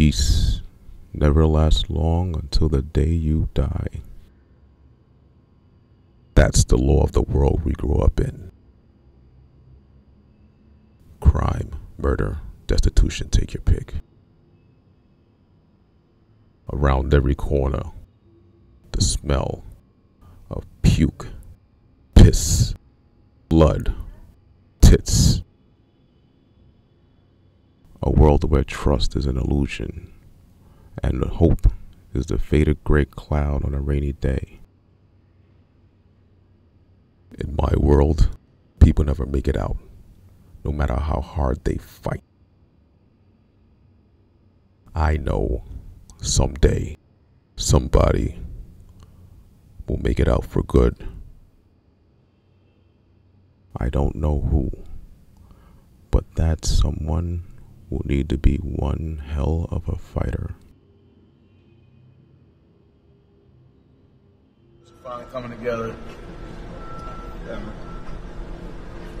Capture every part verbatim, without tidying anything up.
peace never lasts long until the day you die. That's the law of the world we grew up in. Crime, murder, destitution, take your pick. Around every corner, the smell of puke, piss, blood, tits. A world where trust is an illusion, and hope is the faded gray cloud on a rainy day. In my world, people never make it out, no matter how hard they fight. I know someday, somebody will make it out for good. I don't know who, but that someone will need to be one hell of a fighter. It's finally coming together. Yeah, man.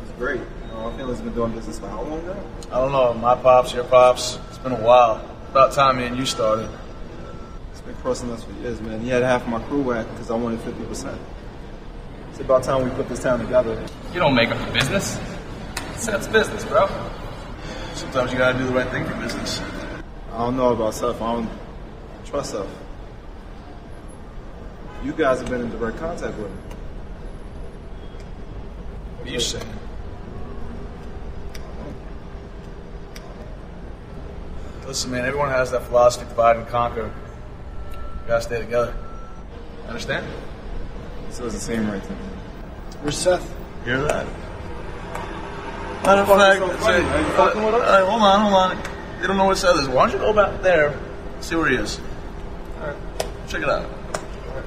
It's great. You know, our family's been doing business for how long now? I don't know. My pops, your pops. It's been a while. About time me and you started. It's been crossing us for years, man. He had half my crew whack because I wanted fifty percent. It's about time we put this town together. You don't make up for business. Seth's business, bro. Sometimes you gotta do the right thing for business. I don't know about Seth. I don't trust Seth. You guys have been in direct contact with him. What are you saying? Listen, man, everyone has that philosophy, divide and conquer. We gotta stay together. Understand? This doesn't seem right to me. Where's Seth? You hear that? I don't know. So Are you uh, fucking with us? All right, hold on, hold on. You don't know what Seth is. Why don't you go back there, see where he is? All right. Check it out. All right.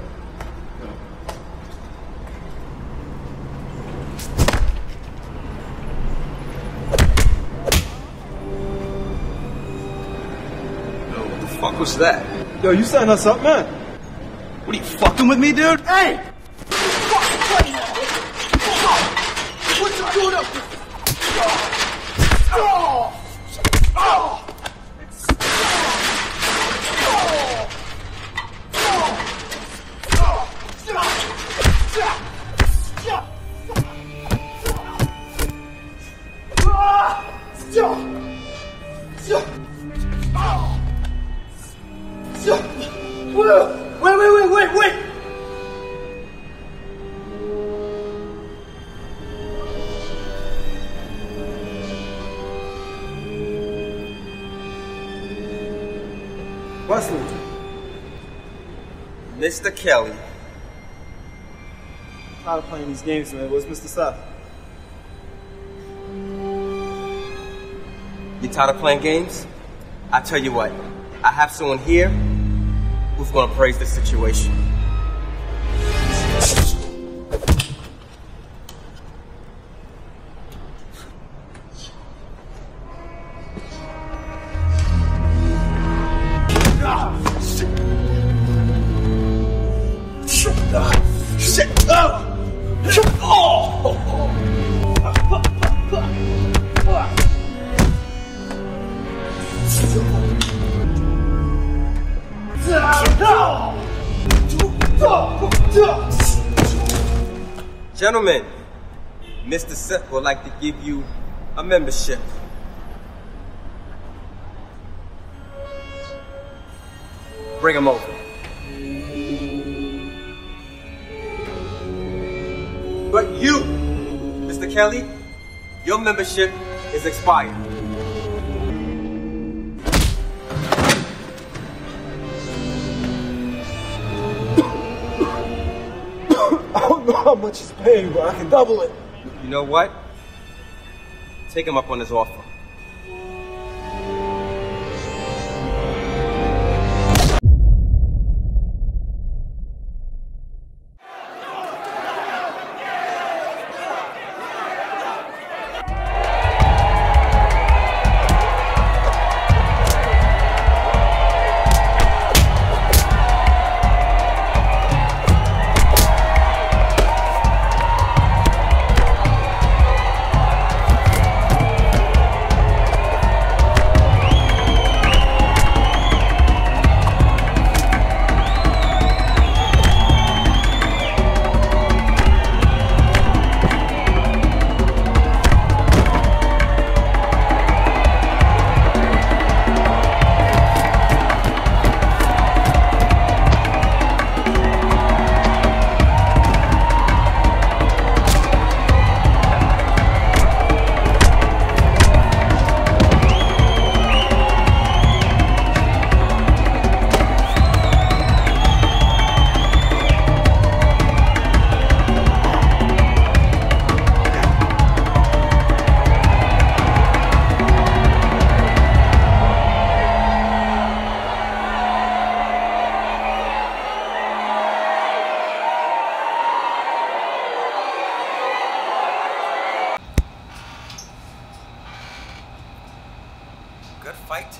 Yo. Yo, what the fuck was that? Yo, you setting us up, man. What, are you fucking with me, dude? Hey! What you doing up here? Oh! Oh! Wait, wait, wait, wait, wait! Wesley. Mister Kelly. I'm tired of playing these games, man. Where's Mister Seth? You tired of playing games? I tell you what, I have someone here who's going to praise this situation. Gentlemen, Mister Seth would like to give you a membership. Bring him over. But you, Mister Kelly, your membership is expired. How much he's paying, but I can double it. You know what? Take him up on his offer.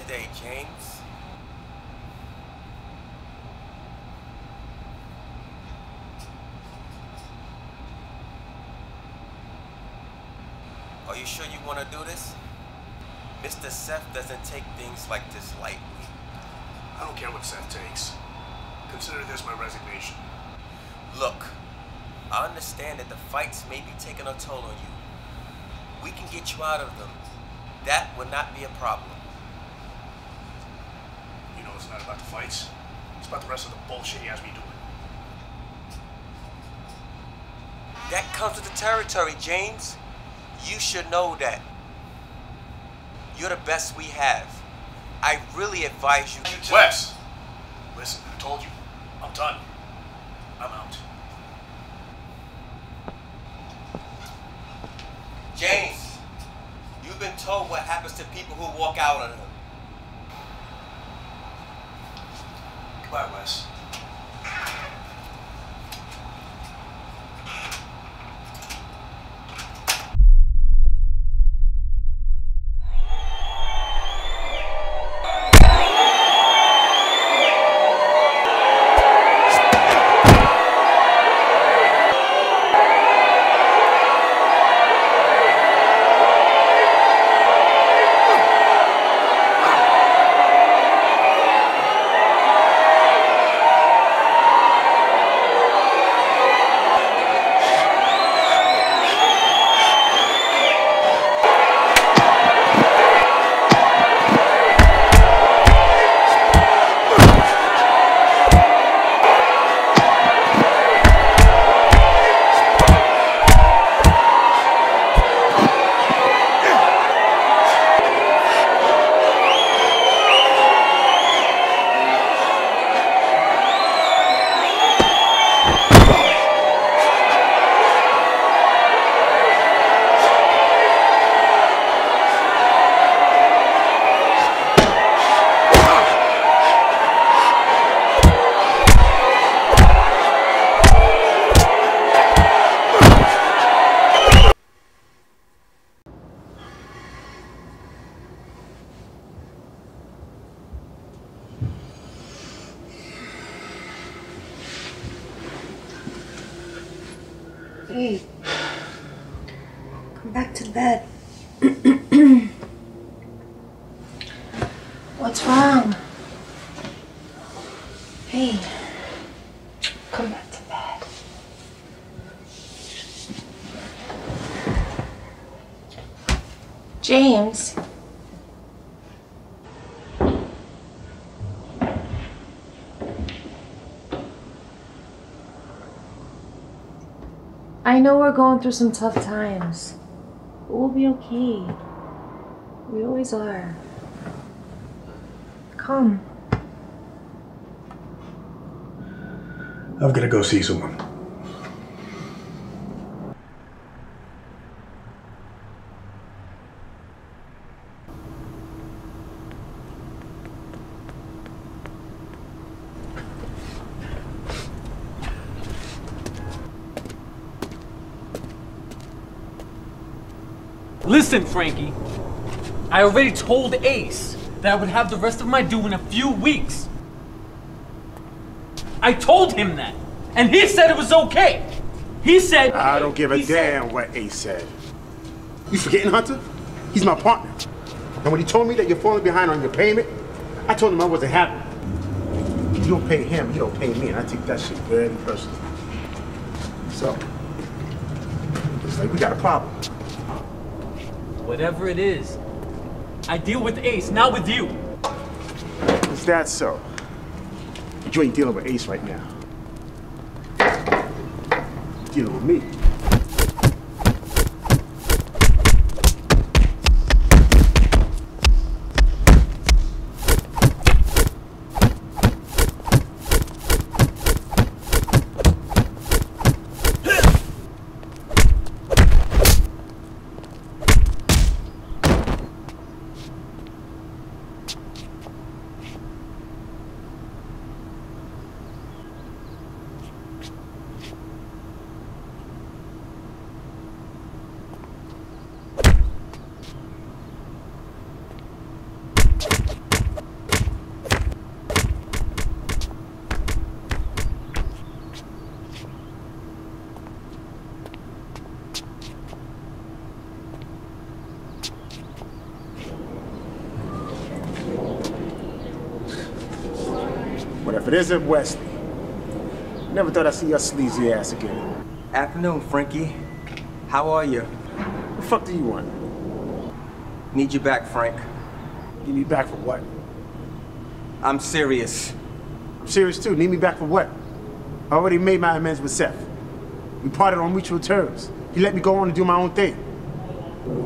today, James. Are you sure you want to do this? Mister Seth doesn't take things like this lightly. I don't care what Seth takes. Consider this my resignation. Look, I understand that the fights may be taking a toll on you. We can get you out of them. That would not be a problem. You know it's not about the fights. It's about the rest of the bullshit he has me doing. That comes with the territory, James. You should know that. You're the best we have. I really advise you to- Wes! Listen, I told you. I'm done. I'm out. James! You've been told what happens to people who walk out on them. Goodbye, Wes. Hey, come back to bed. What's wrong? Hey, come back to bed. James. I know we're going through some tough times, but we'll be okay. We always are. Come. I've got to go see someone. Listen, Frankie, I already told Ace that I would have the rest of my due in a few weeks. I told him that, and he said it was okay. He said- I don't give a damn said, what Ace said. You forgetting, Hunter? He's my partner. And when he told me that you're falling behind on your payment, I told him I wasn't happy. If you don't pay him, you don't pay me, and I take that shit very personally. So, it's like we got a problem. Whatever it is, I deal with Ace, not with you. Is that so? You ain't dealing with Ace right now. You're dealing with me. But if it isn't Wesley, never thought I'd see your sleazy ass again. Afternoon, Frankie. How are you? What the fuck do you want? Need you back, Frank. Need me back for what? I'm serious. I'm serious too. Need me back for what? I already made my amends with Seth. We parted on mutual terms. He let me go on and do my own thing.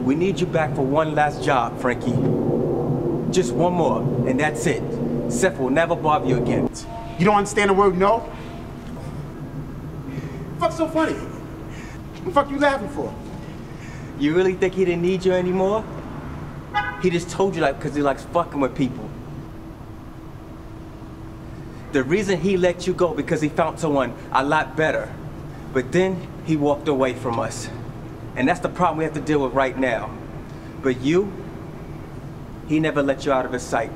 We need you back for one last job, Frankie. Just one more, and that's it. Seth will never bother you again. You don't understand the word no? Fuck's so funny? What the fuck you laughing for? You really think he didn't need you anymore? He just told you like because he likes fucking with people. The reason he let you go because he found someone a lot better. But then he walked away from us. And that's the problem we have to deal with right now. But you, he never let you out of his sight.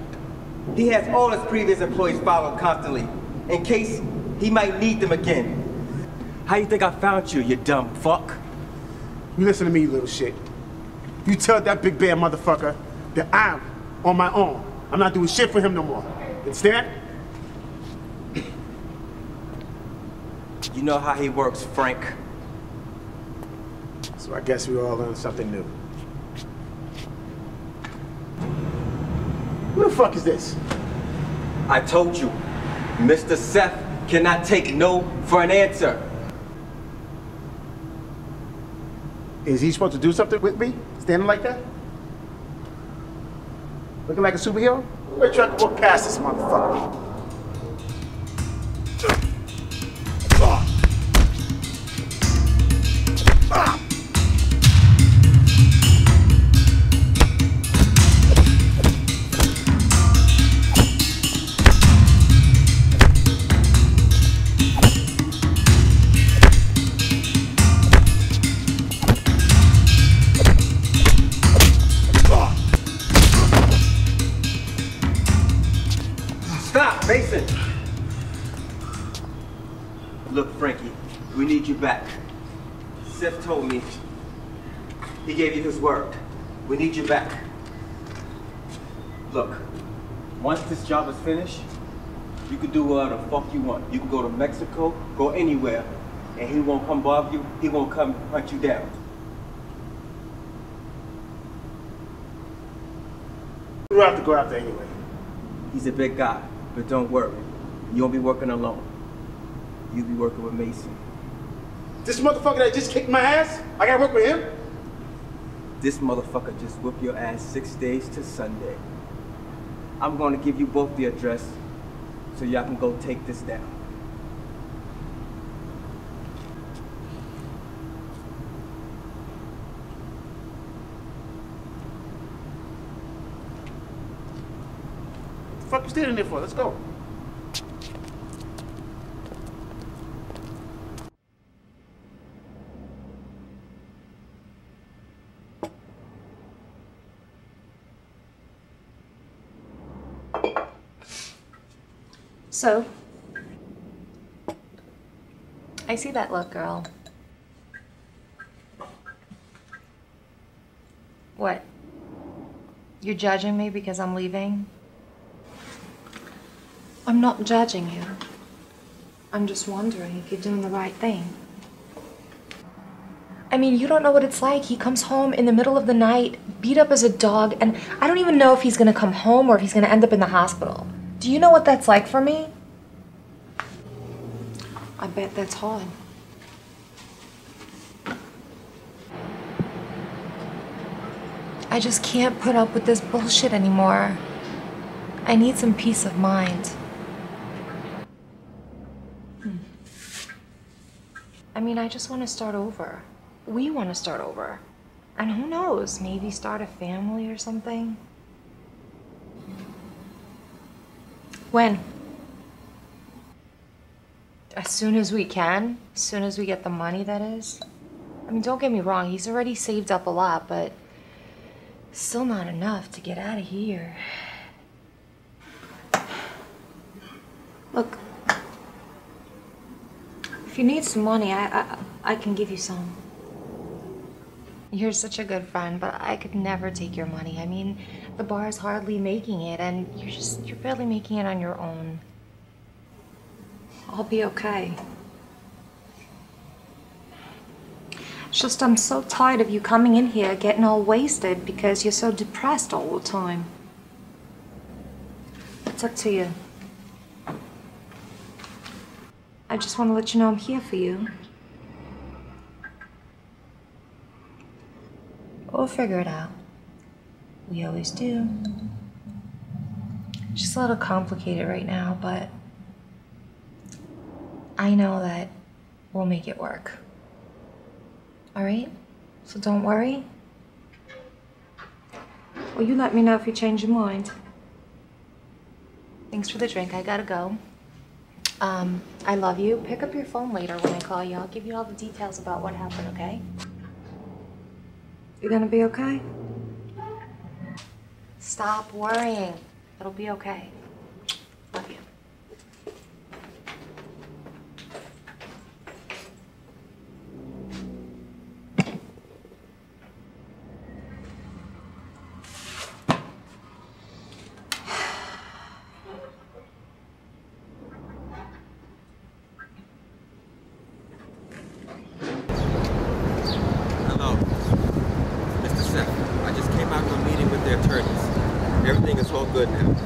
He has all his previous employees followed constantly in case he might need them again. How you think I found you, you dumb fuck? You listen to me, you little shit. You tell that big bad motherfucker that I'm on my own. I'm not doing shit for him no more. Understand? You know how he works, Frank. So I guess we all learned something new. Who the fuck is this? I told you, Mister Seth cannot take no for an answer. Is he supposed to do something with me? Standing like that? Looking like a superhero? We're trying to walk past this motherfucker. Mason! Look, Frankie, we need you back. Seth told me. He gave you his word. We need you back. Look, once this job is finished, you can do whatever the fuck you want. You can go to Mexico, go anywhere, and he won't come bother you, he won't come hunt you down. You don't have to go out there anyway. He's a big guy. But don't worry, you won't be working alone. You'll be working with Mason. This motherfucker that just kicked my ass? I gotta work with him? This motherfucker just whooped your ass six days to Sunday. I'm gonna give you both the address so y'all can go take this down. What the fuck you standing there for? Let's go. So, I see that look, girl. What? You're judging me because I'm leaving? I'm not judging you. I'm just wondering if you're doing the right thing. I mean, you don't know what it's like. He comes home in the middle of the night, beat up as a dog, and I don't even know if he's gonna come home or if he's gonna end up in the hospital. Do you know what that's like for me? I bet that's hard. I just can't put up with this bullshit anymore. I need some peace of mind. I mean, I just want to start over. We want to start over. And who knows, maybe start a family or something. When? As soon as we can? As soon as we get the money, that is? I mean, don't get me wrong, he's already saved up a lot, but still not enough to get out of here. Look. If you need some money, I, I, I can give you some. You're such a good friend, but I could never take your money. I mean, the bar is hardly making it, and you're just, you're barely making it on your own. I'll be okay. It's just I'm so tired of you coming in here getting all wasted because you're so depressed all the time. It's up to you. I just want to let you know I'm here for you. We'll figure it out. We always do. It's just a little complicated right now, but I know that we'll make it work. All right? So don't worry. Well, you let me know if you change your mind. Thanks for the drink. I gotta go. Um, I love you. Pick up your phone later when I call you. I'll give you all the details about what happened, okay? You're gonna be okay? Stop worrying. It'll be okay. Love you. Everything is all good now. I don't wanna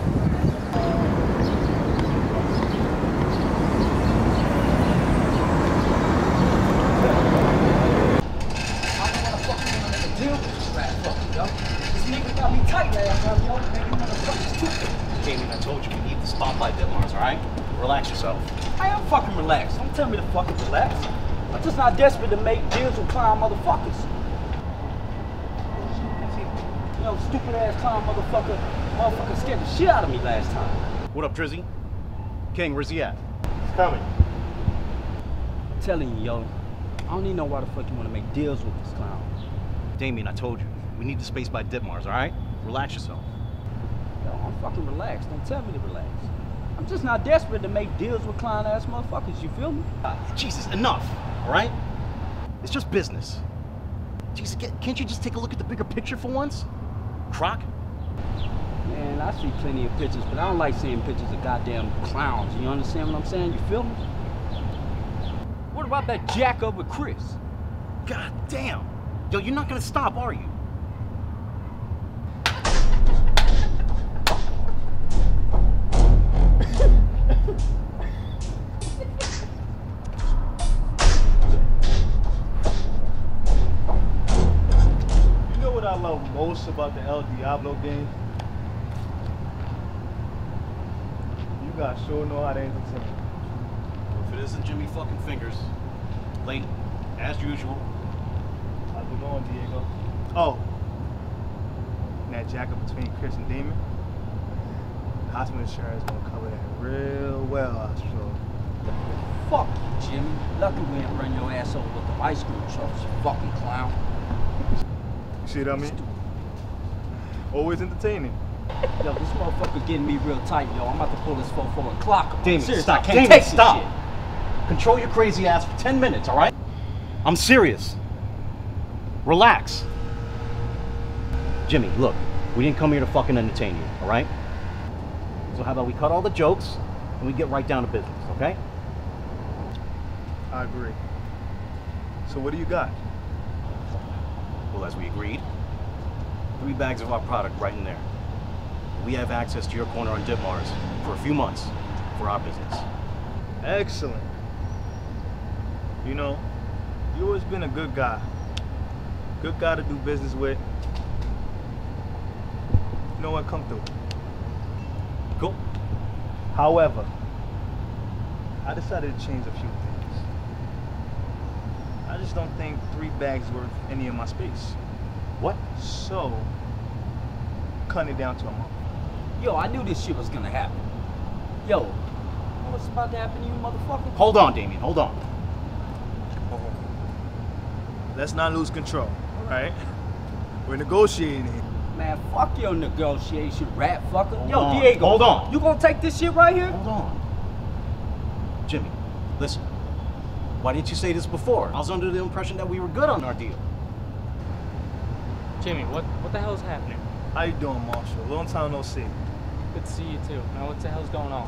fucking wanna make a deal with this rat fucker, yo. This nigga got me tight last time, yo. Nigga wanna fuck his tooth. Jamie, I told you we need the spotlight deadlines, alright? Relax yourself. I am fucking relaxed. Don't tell me to fucking relax. I'm just not desperate to make deals with clown motherfuckers. No stupid ass time, motherfucker. Motherfucker scared the shit out of me last time. What up, Drizzy? King, where's he at? He's coming. I'm telling you, yo, I don't even know why the fuck you want to make deals with this clown. Damien, I told you, we need the space by Ditmars, all right? Relax yourself. Yo, I'm fucking relaxed. Don't tell me to relax. I'm just not desperate to make deals with clown ass motherfuckers. You feel me? Jesus, enough, all right? It's just business. Jesus, can't you just take a look at the bigger picture for once? Croc? Man, I see plenty of pictures, but I don't like seeing pictures of goddamn clowns. You understand what I'm saying? You feel me? What about that jack up with Chris? God damn. Yo, you're not gonna stop, are you? What I love most about the El Diablo game, you guys sure know how to entertain. If it isn't Jimmy fucking Fingers, late as usual. How's it going, Diego? Oh, and that jacket between Chris and Demon, the hospital insurance gonna cover that real well, I'm sure. Fuck you, Jimmy. Lucky we ain't run your ass over with the ice cream trucks, you fucking clown. See what I mean? Always entertaining. Yo, this motherfucker getting me real tight, yo. I'm about to pull this four four and clock him. Damien, serious, stop. I can't Damien, take stop. Shit. Control your crazy ass for ten minutes, all right? I'm serious. Relax. Jimmy, look, we didn't come here to fucking entertain you, all right? So how about we cut all the jokes and we get right down to business, okay? I agree. So what do you got? As we agreed, three bags of our product right in there. We have access to your corner on Ditmars for a few months for our business. Excellent. You know, you've always been a good guy. Good guy to do business with. You know what, come through. Cool. However, I decided to change a few things. I just don't think three bags worth any of my space. What? So, cutting it down to a month. Yo, I knew this shit was gonna happen. Yo, what's about to happen to you, motherfucker? Hold on, Damien, hold on. Hold on. Let's not lose control, all right? We're negotiating here. Man, fuck your negotiation, rat fucker. Hold Yo, on. Diego, hold on. You gonna take this shit right here? Hold on. Jimmy, listen. Why didn't you say this before? I was under the impression that we were good on our deal. Jimmy, what, what the hell is happening? How you doing, Marshall? Long time no see. Good to see you too. Now what the hell's going on?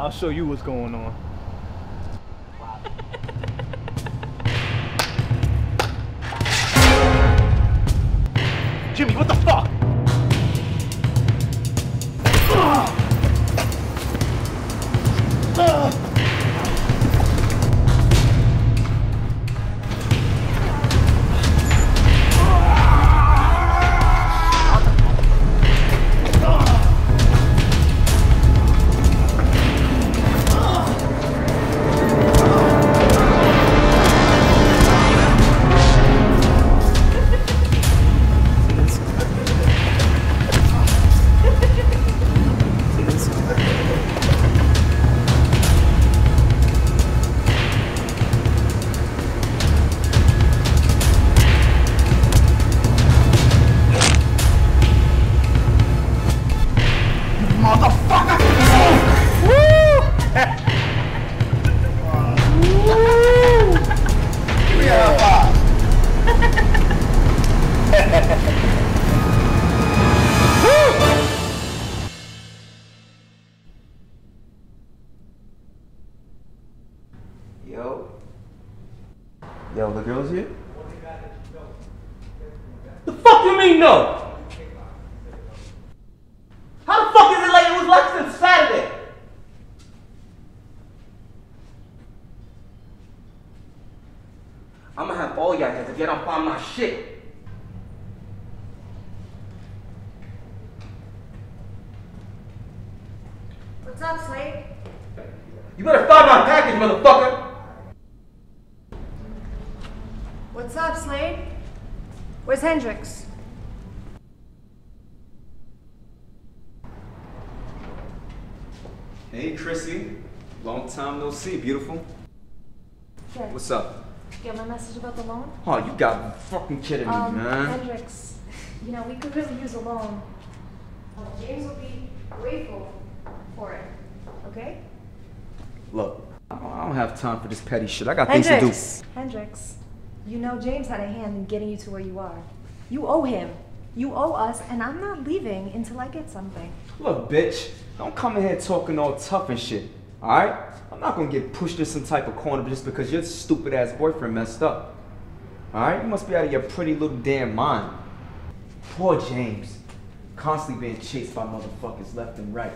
I'll show you what's going on. Jimmy, what the fuck? Ugh. Ugh. Yo. Yo, the girl's here? The fuck you mean no? How the fuck is it like it was like since Saturday? I'ma have all y'all heads if y'all don't find my shit. What's up, Slade? You better find my package, motherfucker! What's up, Slade? Where's Hendrix? Hey, Chrissy. Long time no see, beautiful. Sure. What's up? You got my message about the loan? Oh, you got fucking kidding me, um, man. Hendrix, you know, we could really use a loan. Well, James will be grateful for it, okay? Look, I don't have time for this petty shit. I got Hendrix. things to do. Hendrix, you know James had a hand in getting you to where you are. You owe him. You owe us, and I'm not leaving until I get something. Look, bitch, don't come in here talking all tough and shit, all right? I'm not gonna get pushed in some type of corner just because your stupid-ass boyfriend messed up, all right? You must be out of your pretty little damn mind. Poor James, constantly being chased by motherfuckers left and right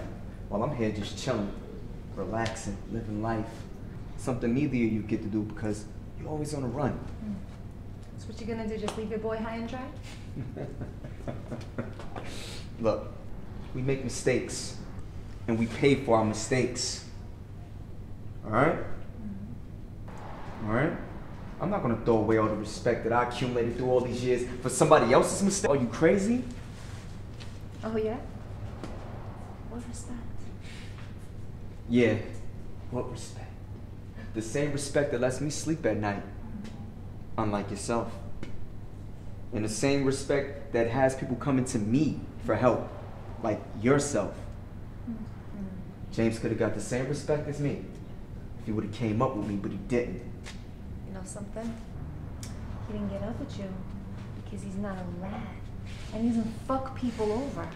while I'm here just chilling. Relaxing, living life. Something neither of you get to do because you're always on the run. Mm. So what you gonna do, just leave your boy high and dry? Look, we make mistakes and we pay for our mistakes. All right? Mm-hmm. All right? I'm not gonna throw away all the respect that I accumulated through all these years for somebody else's mistake. Are you crazy? Oh yeah? What was that? Yeah, what respect? The same respect that lets me sleep at night, unlike yourself. And the same respect that has people coming to me for help, like yourself. James could have got the same respect as me if he would have came up with me, but he didn't. You know something? He didn't get up at you because he's not a rat and he doesn't fuck people over.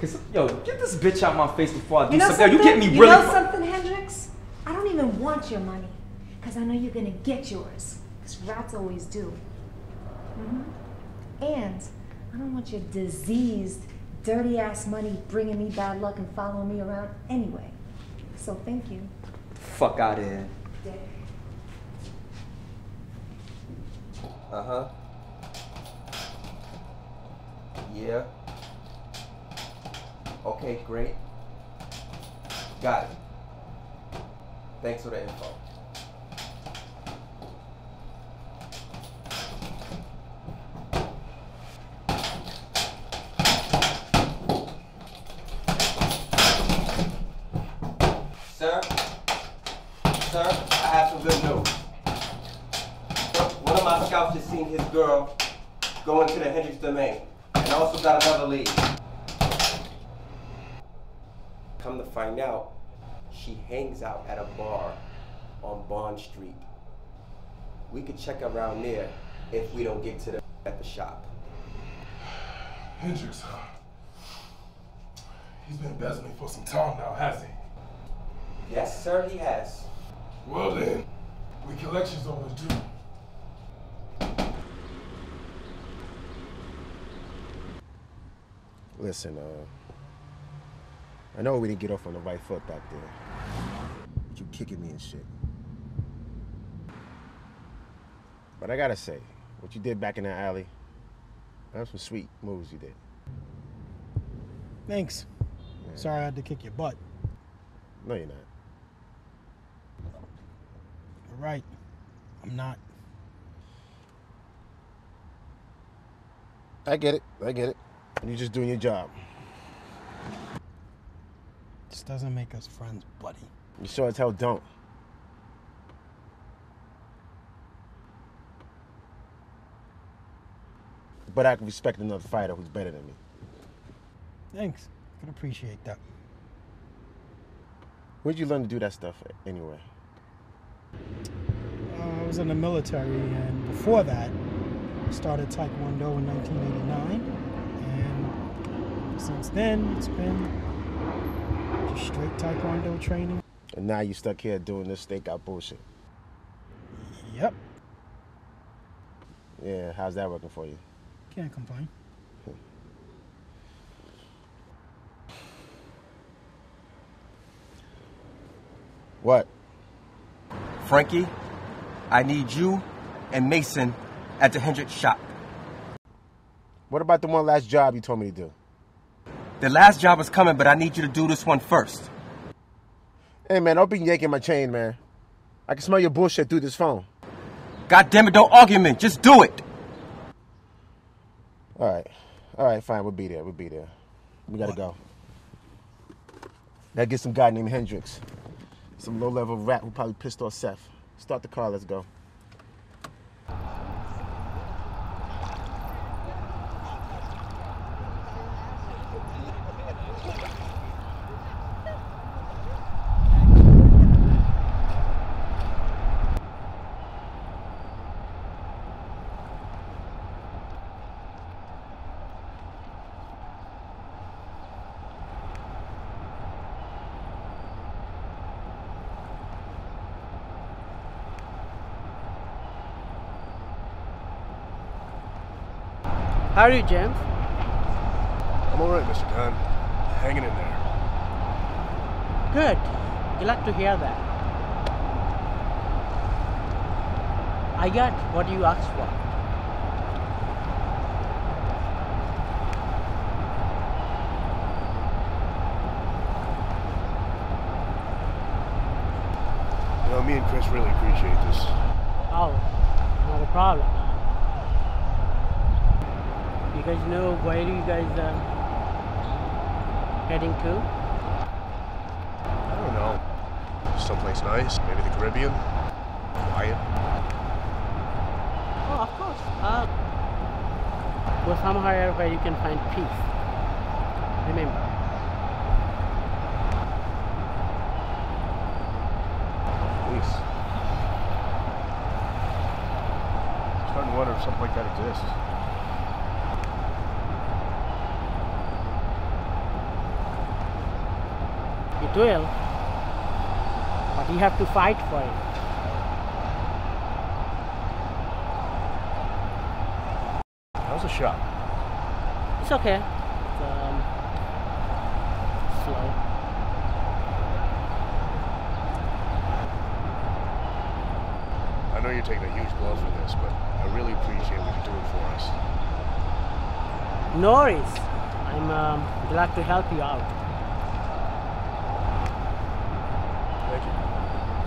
Cause, yo, get this bitch out of my face before I do you know something. something. Yo, you get me you really- You know something, Hendrix? I don't even want your money. Cause I know you're gonna get yours. Cause rats always do. Mm-hmm. And I don't want your diseased, dirty ass money bringing me bad luck and following me around anyway. So thank you. Fuck out of here. Uh-huh. Yeah. Okay, great. Got it. Thanks for the info. Sir? Sir, I have some good news. One of my scouts has seen his girl go into the Hendrix domain and also got another lead. Come to find out, she hangs out at a bar on Bond Street. We could check around there if we don't get to the at the shop. Hendrix, He's been embezzling for some time now, hasn't he? Yes, sir, he has. Well then, we collections overdue. Listen, uh, I know we didn't get off on the right foot back there, but you kicking me and shit. But I gotta say, what you did back in the alley, that was some sweet moves you did. Thanks. Yeah. Sorry I had to kick your butt. No, you're not. You're right. I'm not. I get it. I get it. You're just doing your job. This doesn't make us friends, buddy. You sure as hell don't. But I can respect another fighter who's better than me. Thanks. I can appreciate that. Where'd you learn to do that stuff anyway? Uh, I was in the military, and before that, I started Taekwondo in nineteen eighty-nine. And since then, it's been just straight Taekwondo training. And now you're stuck here doing this stakeout bullshit. Yep. Yeah, how's that working for you? Can't complain. What? Frankie, I need you and Mason at the Hendrix shop. What about the one last job you told me to do? The last job is coming, but I need you to do this one first. Hey, man, don't be yanking my chain, man. I can smell your bullshit through this phone. God damn it, don't argue, man. Just do it. All right. All right, fine. We'll be there. We'll be there. We got to go. Gotta get some guy named Hendrix. Some low-level rat who probably pissed off Seth. Start the car, let's go. How are you, James? I'm all right, Mister Khan. Hanging in there. Good. Glad to hear that. I got what you asked for. You know, me and Chris really appreciate this. Oh, not a problem. You guys know, where do you guys uh, heading to? I don't know. Someplace nice, maybe the Caribbean. Quiet. Oh, of course. Uh, go somewhere where you can find peace. Remember. Peace. I'm starting to wonder if something like that exists. It will, but you have to fight for it. That was a shot. It's okay. It's, um, slow. I know you're taking a huge blow for this, but I really appreciate what you're doing for us. No worries. I'm um, glad to help you out.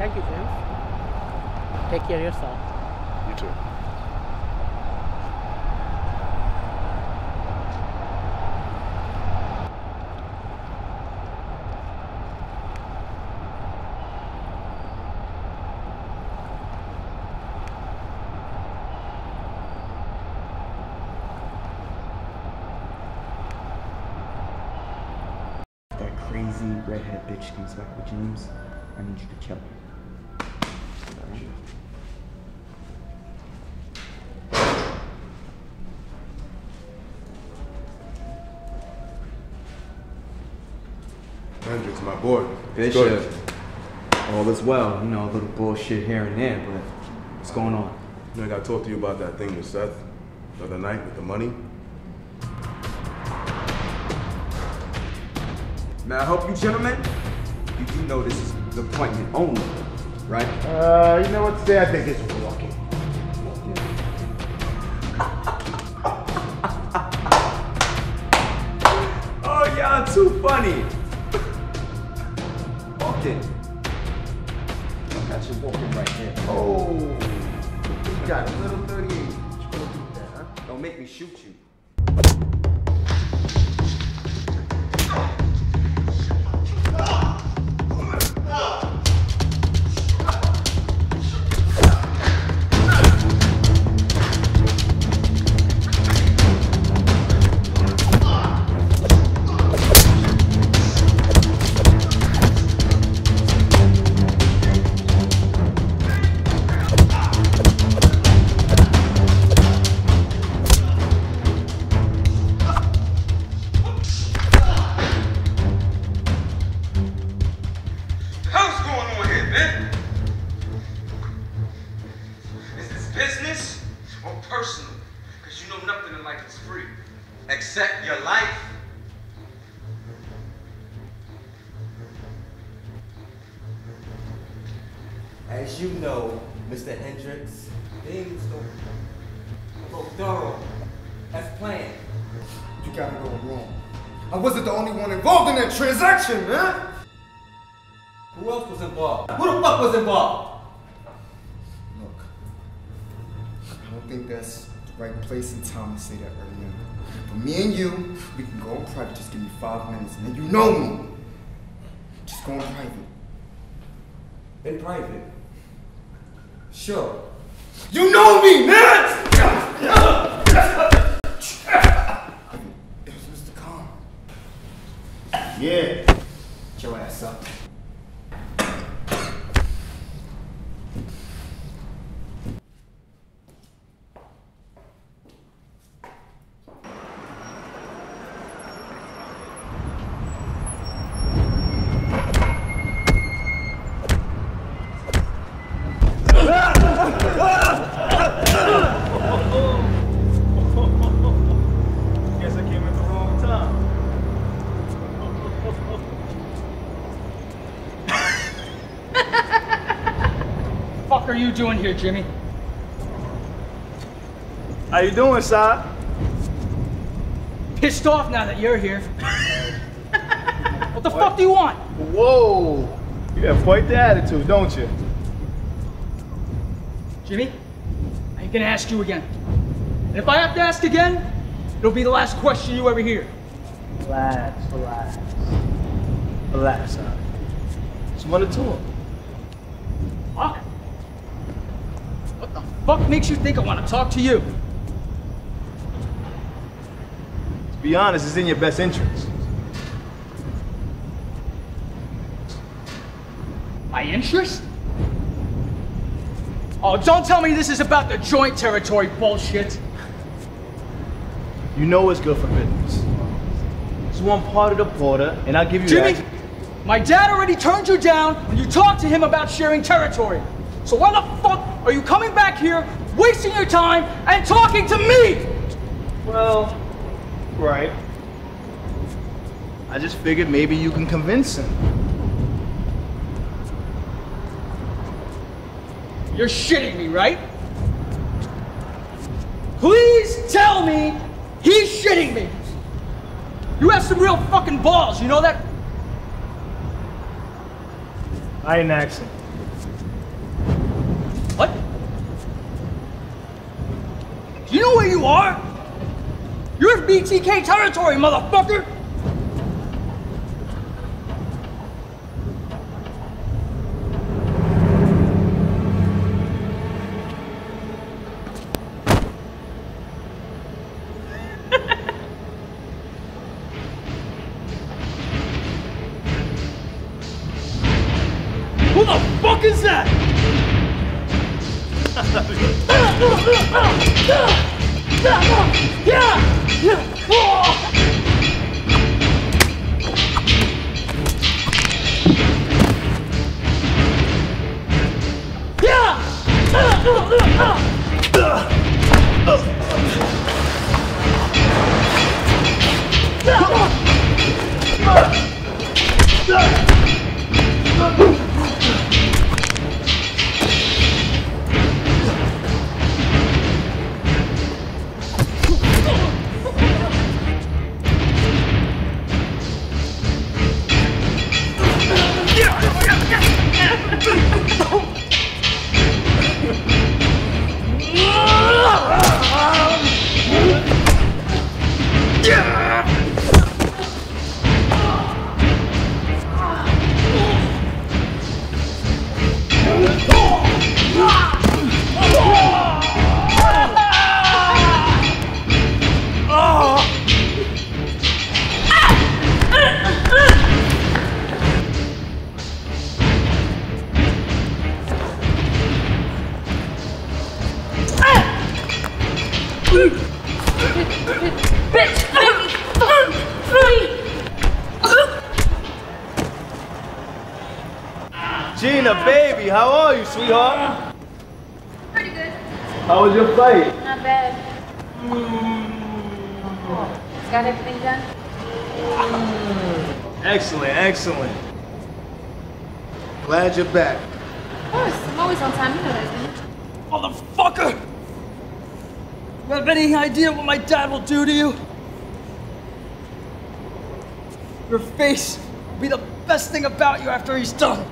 Thank you, James. Take care of yourself. You too. That crazy redhead bitch comes back with James. I need you to chill. Hendrix, my boy. Bishop. All is well, you know, a little bullshit here and there, but what's going on? You know, I gotta talk to you about that thing with Seth the other night with the money. May I help you, gentlemen? You do know this is the appointment only, right? Uh, you know what today? I think it's walking. Yeah. Oh, y'all too funny. Walking. I got you walking right here. Oh, you got a little thirty-eight. You gonna do that, huh? Don't make me shoot you. Business or personal, because you know nothing in life is free except your life. As you know, Mister Hendrix, things don't go thorough as planned. You gotta go wrong. I wasn't the only one involved in that transaction, man. Who else was involved? Who the fuck was involved? I think that's the right place and time to say that right now. But me and you, we can go on private. Just give me five minutes, and then you know me. Just go on private. In private? Sure. You know me, man! It was Mister Khan. Yeah. Get your ass up. What the fuck are you doing here, Jimmy? How you doing, Sal? Pissed off now that you're here. What the what? fuck do you want? Whoa! You have quite the attitude, don't you? Jimmy, I ain't gonna ask you again. And if I have to ask again, it'll be the last question you ever hear. Relax, relax. Relax, Sal. It's one or two. Fuck. What the fuck makes you think I want to talk to you? To be honest, it's in your best interest. My interest? Oh, don't tell me this is about the joint territory bullshit. You know it's good for business. So I'm part of the porter, and I'll give you Jimmy, that. My dad already turned you down when you talked to him about sharing territory. So why the fuck are you coming back here, wasting your time, and talking to me? Well, right. I just figured maybe you can convince him. You're shitting me, right? Please tell me he's shitting me. You have some real fucking balls, you know that? I ain't asking. What? Do you know where you are? You're in B T K territory, motherfucker! Who the fuck is that? Yeah! Yeah! Gina, baby, how are you, sweetheart? Pretty good. How was your flight? Not bad. Mm. Got everything done? Mm. Excellent, excellent. Glad you're back. Of course, I'm always on time. You know that, motherfucker! You have any idea what my dad will do to you? Your face will be the best thing about you after he's done.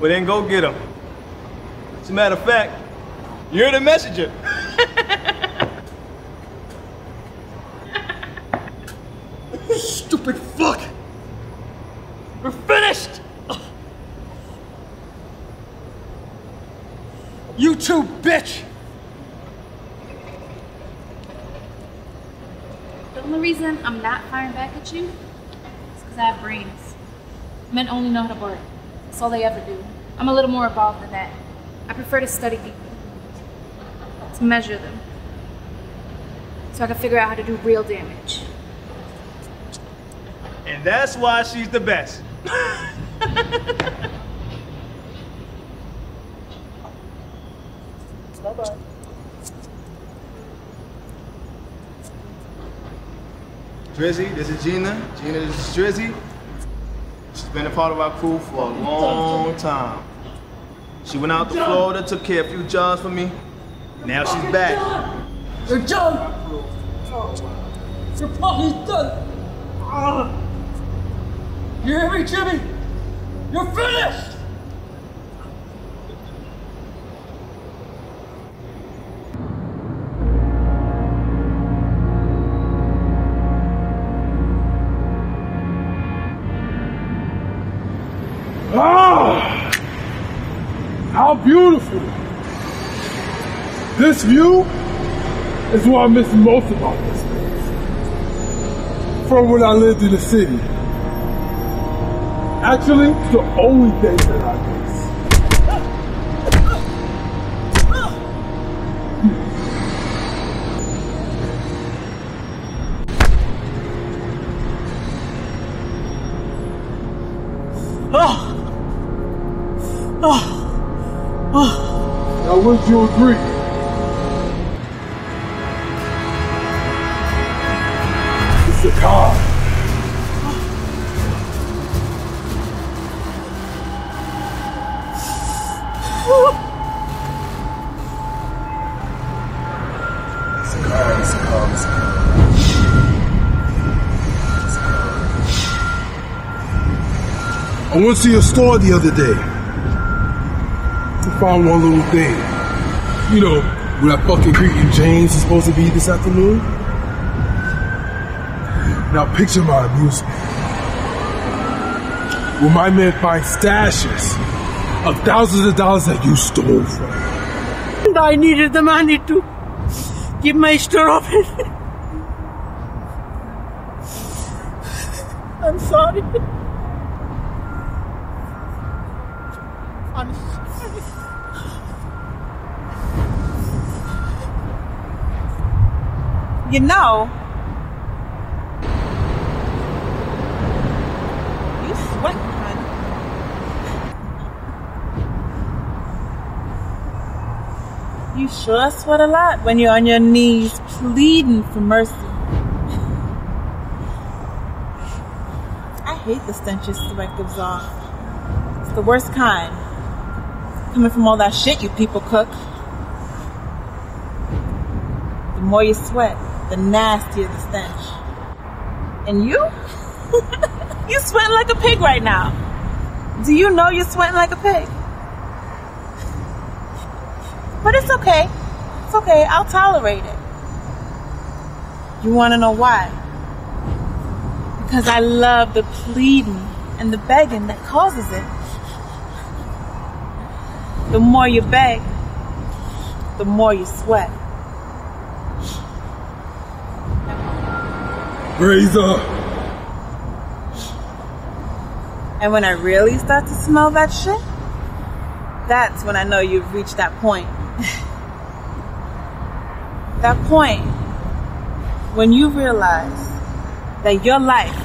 Well, then go get him. As a matter of fact, you're the messenger. You stupid fuck! We're finished! You two, bitch! The only reason I'm not firing back at you is because I have brains. Men only know how to work. That's all they ever do. I'm a little more evolved than that. I prefer to study people, to measure them, so I can figure out how to do real damage. And that's why she's the best. Bye-bye. Drizzy, this is Gina. Gina, this is Drizzy. She's been a part of our crew for a long time. She went out to Florida, took care of a few jobs for me. Now she's back. You're done! Your party's done! You hear me, Jimmy? You're finished! How beautiful. This view is what I miss most about this place. From when I lived in the city. Actually, it's the only thing that I miss. Oh! Oh! Now would you agree? It's a car. It's a car, it's a car, it's a car. It's a car. I went to your store the other day. I found one little thing. You know, where that fucking creepy James is supposed to be this afternoon? Now picture my amusement. Will my men find stashes of thousands of dollars that you stole from? And I needed the money to keep my store open. I'm sorry. I'm sorry. You know, you sweat, honey. You sure sweat a lot when you're on your knees pleading for mercy. I hate the stench your sweat gives off. It's the worst kind. Coming from all that shit you people cook. The more you sweat, the nastier the stench. And you? You're sweating like a pig right now. Do you know you're sweating like a pig? But it's okay. It's okay. I'll tolerate it. You want to know why? Because I love the pleading and the begging that causes it. The more you beg, the more you sweat. Razor. And when I really start to smell that shit, that's when I know you've reached that point. That point when you realize that your life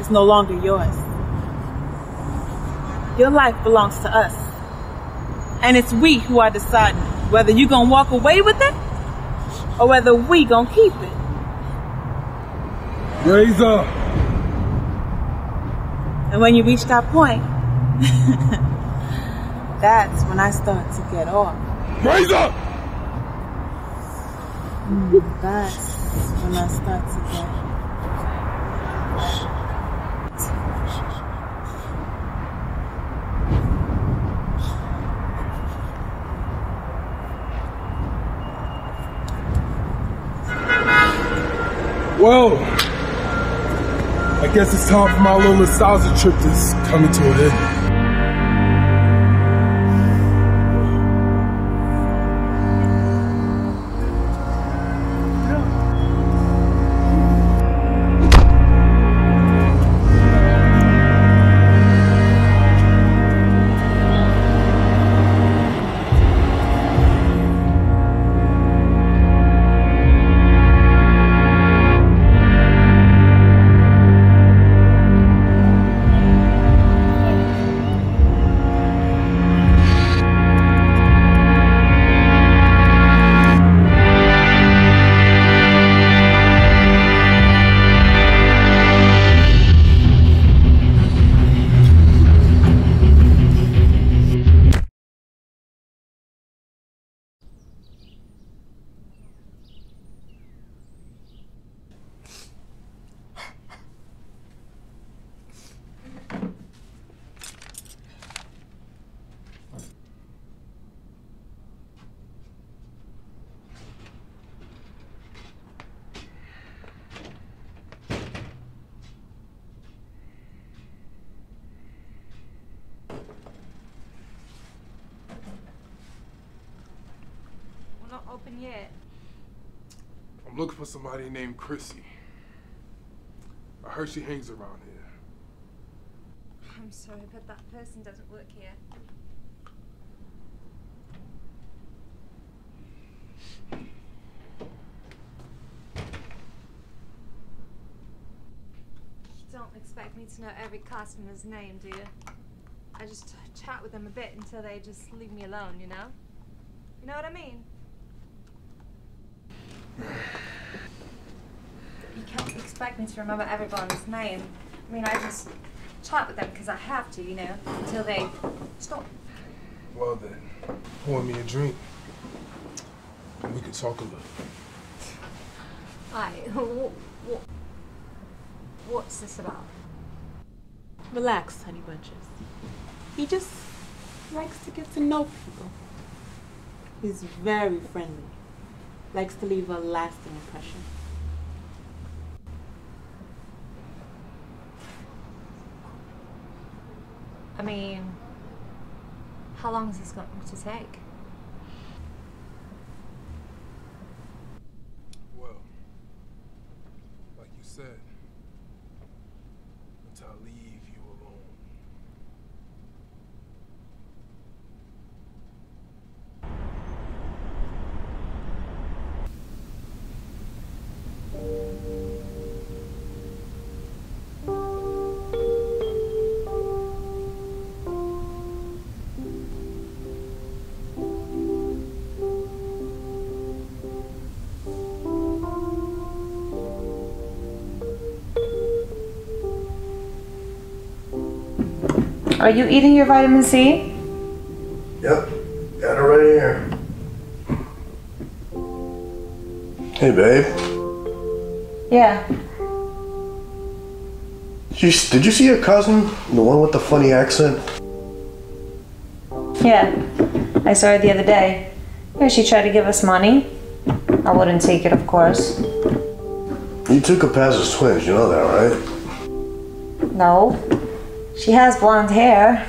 is no longer yours. Your life belongs to us. And it's we who are deciding whether you're going to walk away with it or whether we going to keep it. Raise up. And when you reach that point, that's when I start to get off. Raise up. Mm, that's when I start to get off. Well, I guess it's time for my little salsa trip that's coming to an end. Open yet. I'm looking for somebody named Chrissy. I heard she hangs around here. I'm sorry, but that person doesn't work here. You don't expect me to know every customer's name, do you? I just chat with them a bit until they just leave me alone, you know? You know what I mean? You can't expect me to remember everyone's name. I mean, I just chat with them because I have to, you know, until they stop. Well then, pour me a drink and we can talk a little. Hi, what, what, what's this about? Relax, honey bunches. He just likes to get to know people. He's very friendly. Likes to leave a lasting impression. I mean, how long is this going to take? Well, like you said, until I leave you alone. Are you eating your vitamin C? Yep, got it right here. Hey, babe. Yeah. Did you, did you see your cousin? The one with the funny accent? Yeah, I saw her the other day. Yeah, she tried to give us money. I wouldn't take it, of course. You took her past as twins, you know that, right? No. She has blonde hair.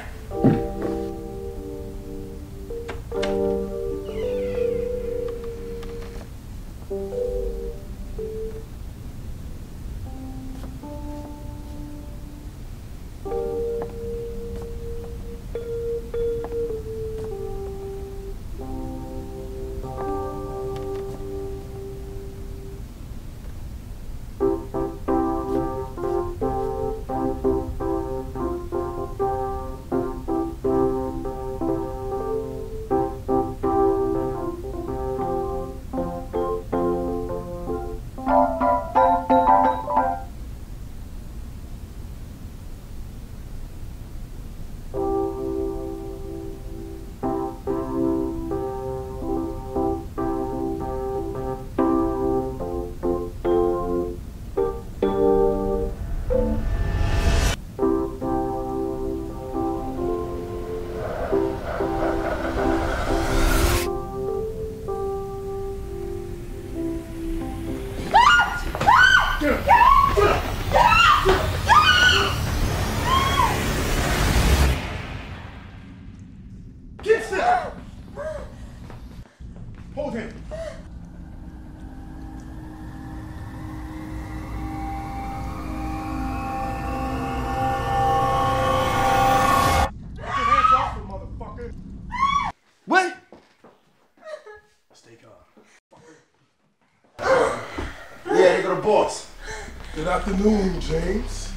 Good afternoon, James.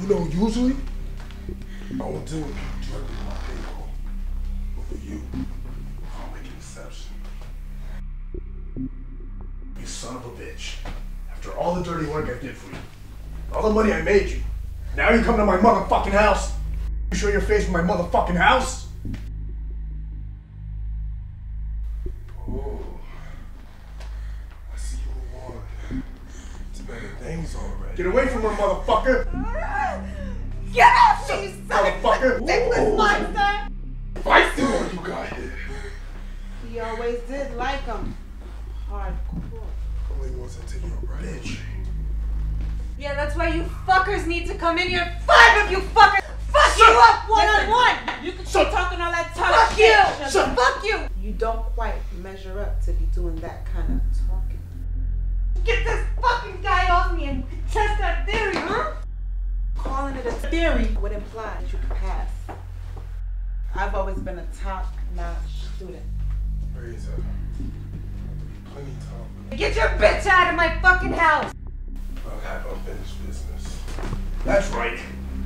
You know, usually, I would deal with you directly on my payroll. But for you, I'll make an exception. You son of a bitch. After all the dirty work I did for you, all the money I made you, now you come to my motherfucking house. You show your face in my motherfucking house? Oh, I see you were warned. It's better things already. Get away from her, motherfucker! Get off me, you motherfucker! Ridiculous monster! Fight the one you got here. He always did like him. Hardcore. Only wants to take your bitch. Yeah, that's why you fuckers need to come in here. Five of you fuckers! Fuck you up one on one! You can keep talking all that talk. Fuck you! Fuck you! You don't quite measure up to be doing that kind of talking. Get this fucking guy off me and test that theory, huh? Calling it a theory would imply that you could pass. I've always been a top-notch student. Raise up. Plenty of time. Get your bitch out of my fucking house! I'll have unfinished business. That's right.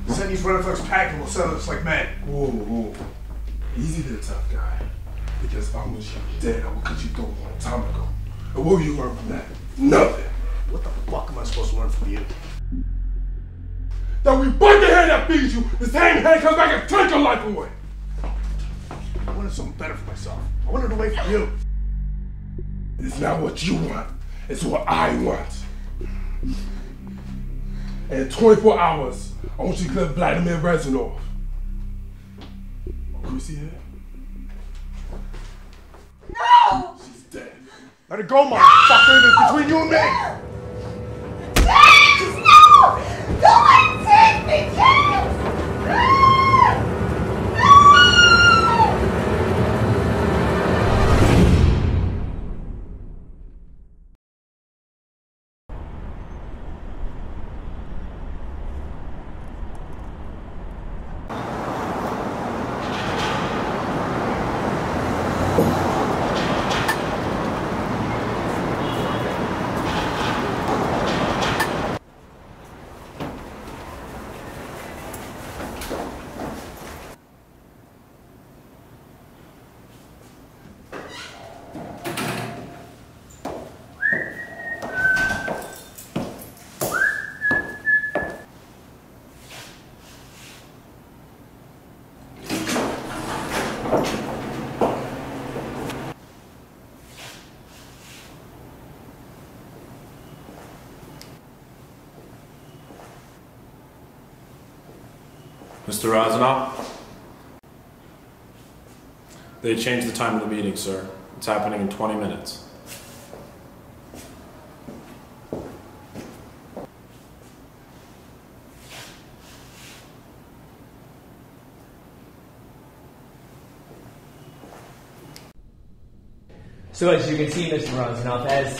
Send these rednecks packing, we'll settle this like men. Whoa, whoa. Easy there, tough guy. Because if I was you dead, I would cut you throat a long time ago. And what will you learn from that? Nothing. What the fuck am I supposed to learn from you? That we bite the hand that feeds you, the same hand comes back and takes your life away. I wanted something better for myself. I wanted away from you. It's not what you want. It's what I want. And in twenty-four hours, I want you to clip Vladimir Reznov. Can you see her? No! She's dead. Let it go, motherfucker. No! It's between you and me. James, no! Don't take me, James! No! Mister Razanov? They changed the time of the meeting, sir. It's happening in twenty minutes. So as you can see, Mister Razanov, as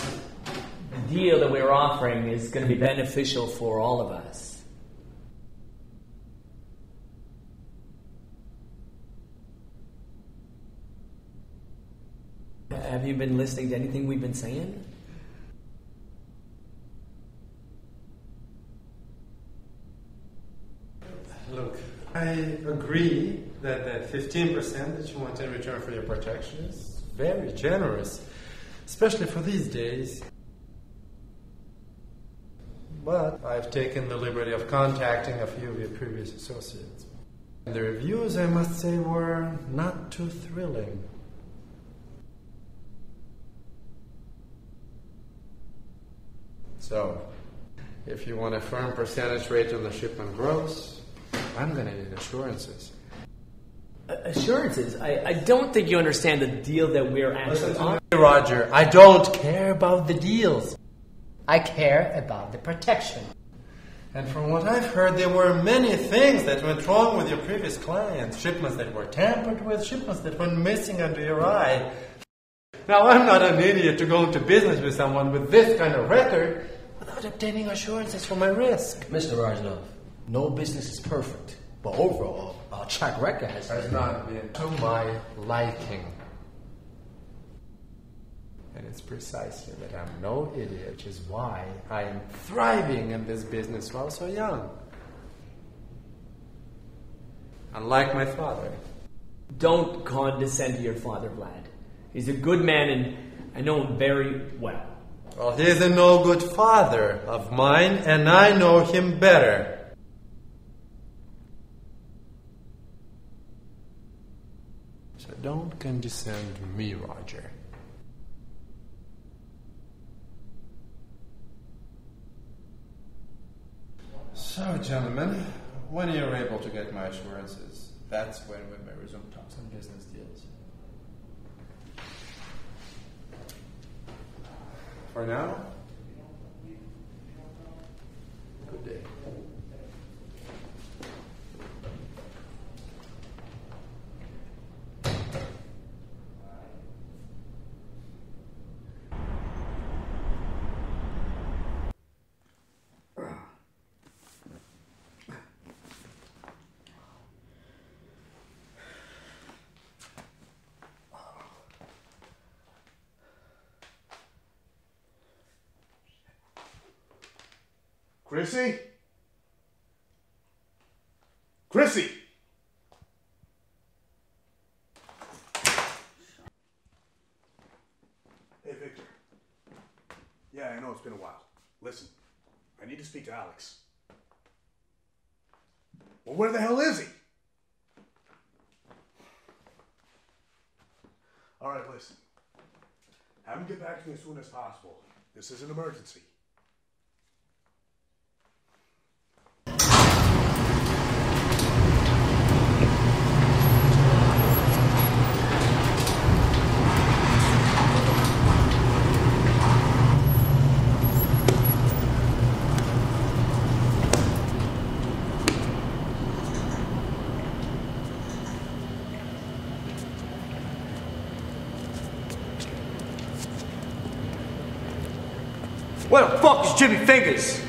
the deal that we're offering is going to be beneficial for all of us. Have you been listening to anything we've been saying? Look, I agree that that fifteen percent that you want in return for your protection is very generous, especially for these days. But I've taken the liberty of contacting a few of your previous associates. And the reviews, I must say, were not too thrilling. So, if you want a firm percentage rate on the shipment gross, I'm going to need assurances. Uh, assurances? I, I don't think you understand the deal that we're actually on. Roger, I don't care about the deals. I care about the protection. And from what I've heard, there were many things that went wrong with your previous clients. Shipments that were tampered with, shipments that went missing under your eye. Now, I'm not an idiot to go into business with someone with this kind of record without obtaining assurances for my risk. Mister Razanov, no business is perfect, but overall, our track record has, has been not been to my liking. And it's precisely that I'm no idiot, which is why I am thriving in this business while so young. Unlike my father. Don't condescend to your father, Vlad. He's a good man and I know him very well. Well, he is a no good father of mine and I know him better. So don't condescend me, Roger. So, gentlemen, when you're able to get my assurances, that's when we may resume talks on business deals. For now, good day. Chrissy? Chrissy! Hey, Victor. Yeah, I know it's been a while. Listen, I need to speak to Alex. Well, where the hell is he? All right, listen. Have him get back to me as soon as possible. This is an emergency. Where the fuck is Jimmy Fingers?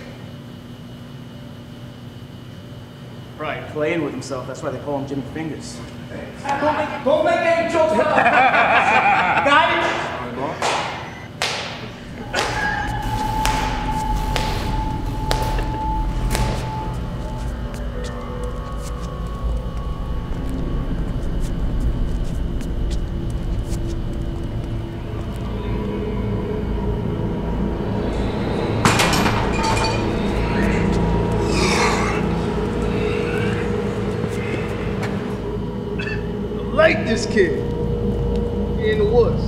Right, playing with himself. That's why they call him Jimmy Fingers. Don't make, don't make any jokes. Got it? This kid in the woods.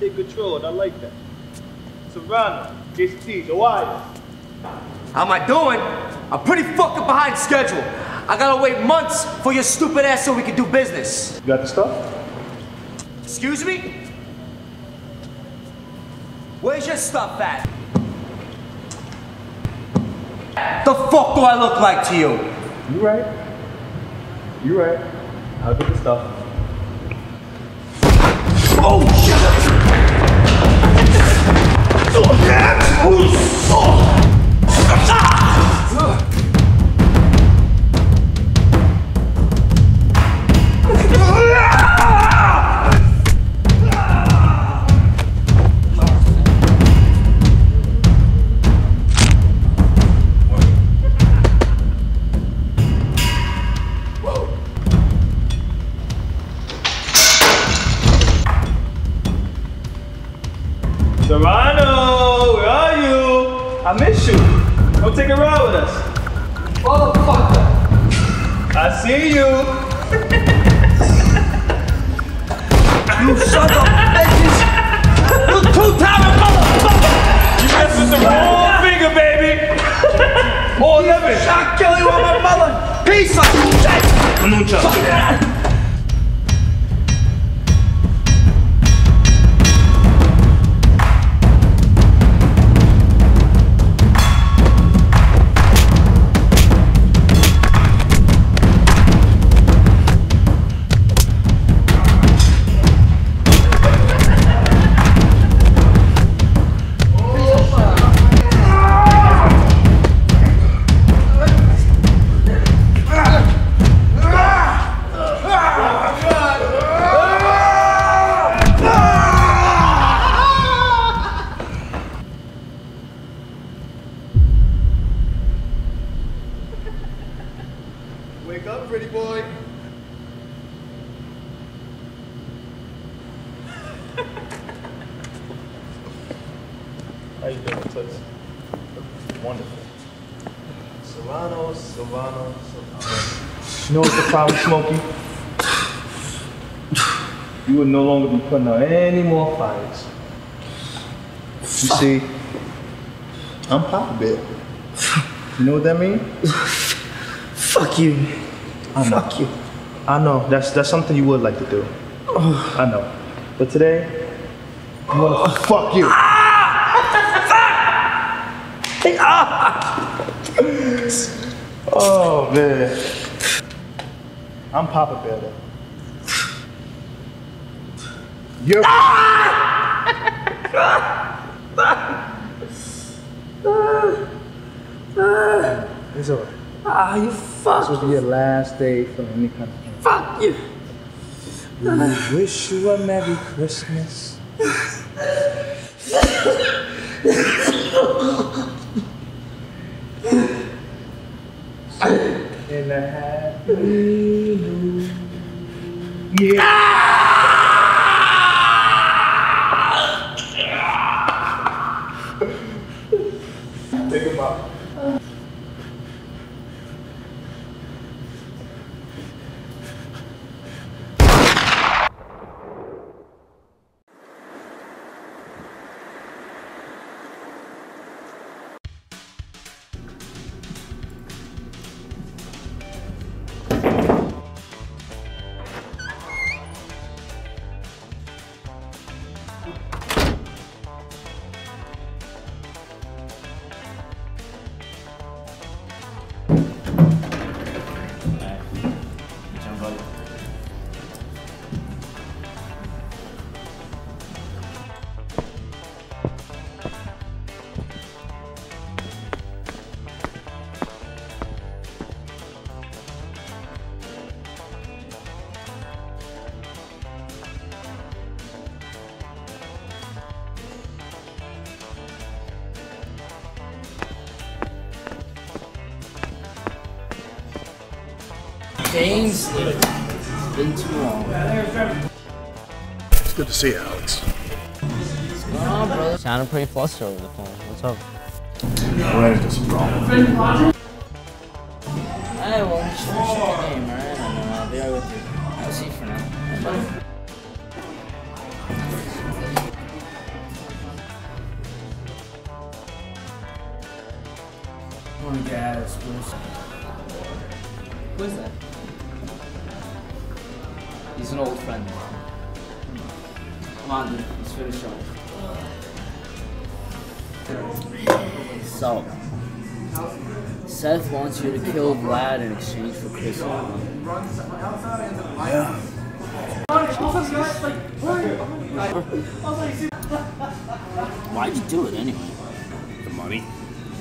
Take control, I like that. Serrano, J C T, Hawaii. How am I doing? I'm pretty fucking behind schedule. I gotta wait months for your stupid ass so we can do business. You got the stuff? Excuse me? Where's your stuff at? The fuck do I look like to you? You right. You right. I'll get the stuff. Oh shit! Oh yeah! Serrano, where are you? I miss you. Come take a ride with us. Motherfucker. I see you. You son of bitches. You two-timing motherfucker. You messed with the wrong finger, baby. All of it. I'll kill you with my mother. Peace out. I'm gonna jump. Fuck. Ah! How you doing, Toots? Wonderful. Solano, Solano, Solano. You know what's the problem, Smokey? You would no longer be putting out any more fires. You see, I'm Pop Bill. You know what that means? Fuck you. I know. Fuck you. I know. That's that's something you would like to do. Oh. I know. But today, I'm gonna oh. fuck you. Oh man, I'm Papa Bear though. You're it's alright. Ah, you fuck. This will be your last day from any kind of thing. Fuck you. We wish you a Merry Christmas. In a happy new year. Ah! Take him out. It's been too long. It's good to see you, Alex. Oh, brother. Sounded pretty flustered over the phone. What's up? All right, there's a problem. Hey, well, you should have your game, alright? I know, I'll be right with you. I'll see you for now. Bye bye. I want to get out of school. Who is that? He's an old friend. Come on, dude. Let's finish up. So, Seth wants you to kill Vlad in exchange for Chris. Yeah. Why'd you do it anyway? The money.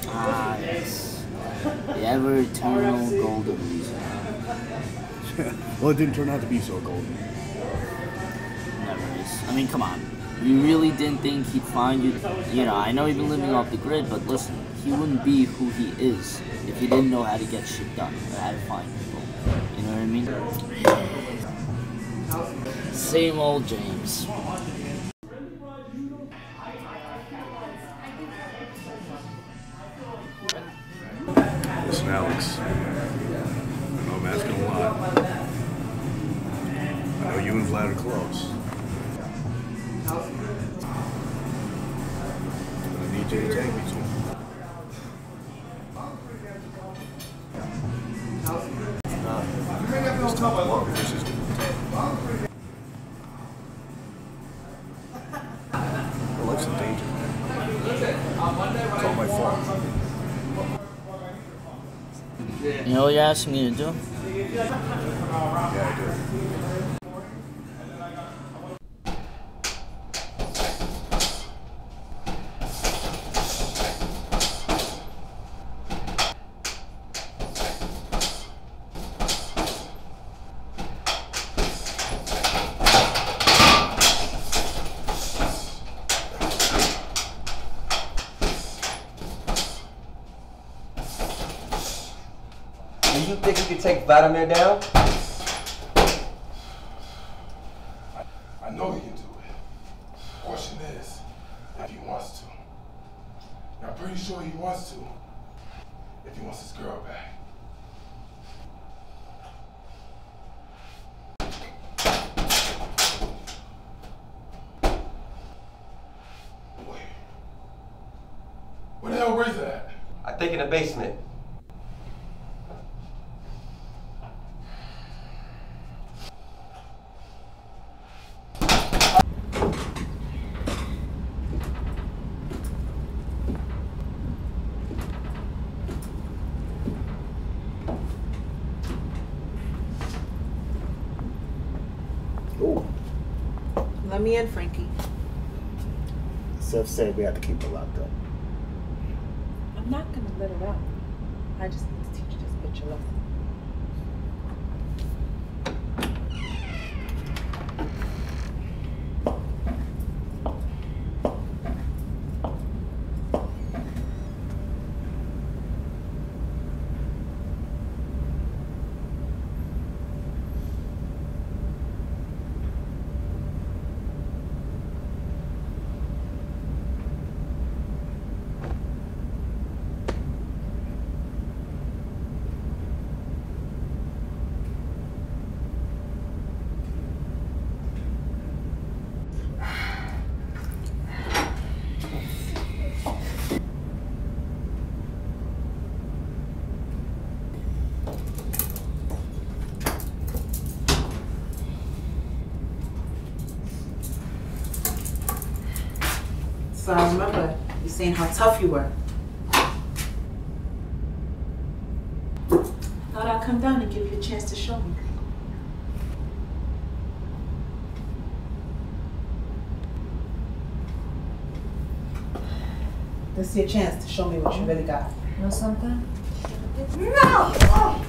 Ah, yes. The ever eternal golden reason. Well, it didn't turn out to be so golden. Never is. I mean, come on. You really didn't think he'd find you? You know, I know he'd been living off the grid, but listen, he wouldn't be who he is if he didn't know how to get shit done or how to find people. You know what I mean? Same old James. Listen, Alex. I'm asking a lot. I know you and Vlad are close. But I need you to take me to him. It's not. It's tough. I love it. This is tough. My life's in danger, man. It's all my fault. You know what you're asking me to do? Yeah, I do. Do you think you could take Vladimir down? I, I know you can do it. sure he wants to, if he wants his girl back. Wait. Where the hell were you at? I think in the basement. Let me in, Frankie. Seth said we have to keep her locked up. I'm not gonna let her out. I just need to teach this bitch a lesson. So I remember you saying how tough you were. Thought I'd come down and give you a chance to show me. This is your chance to show me what you really got. You know something? No! Oh!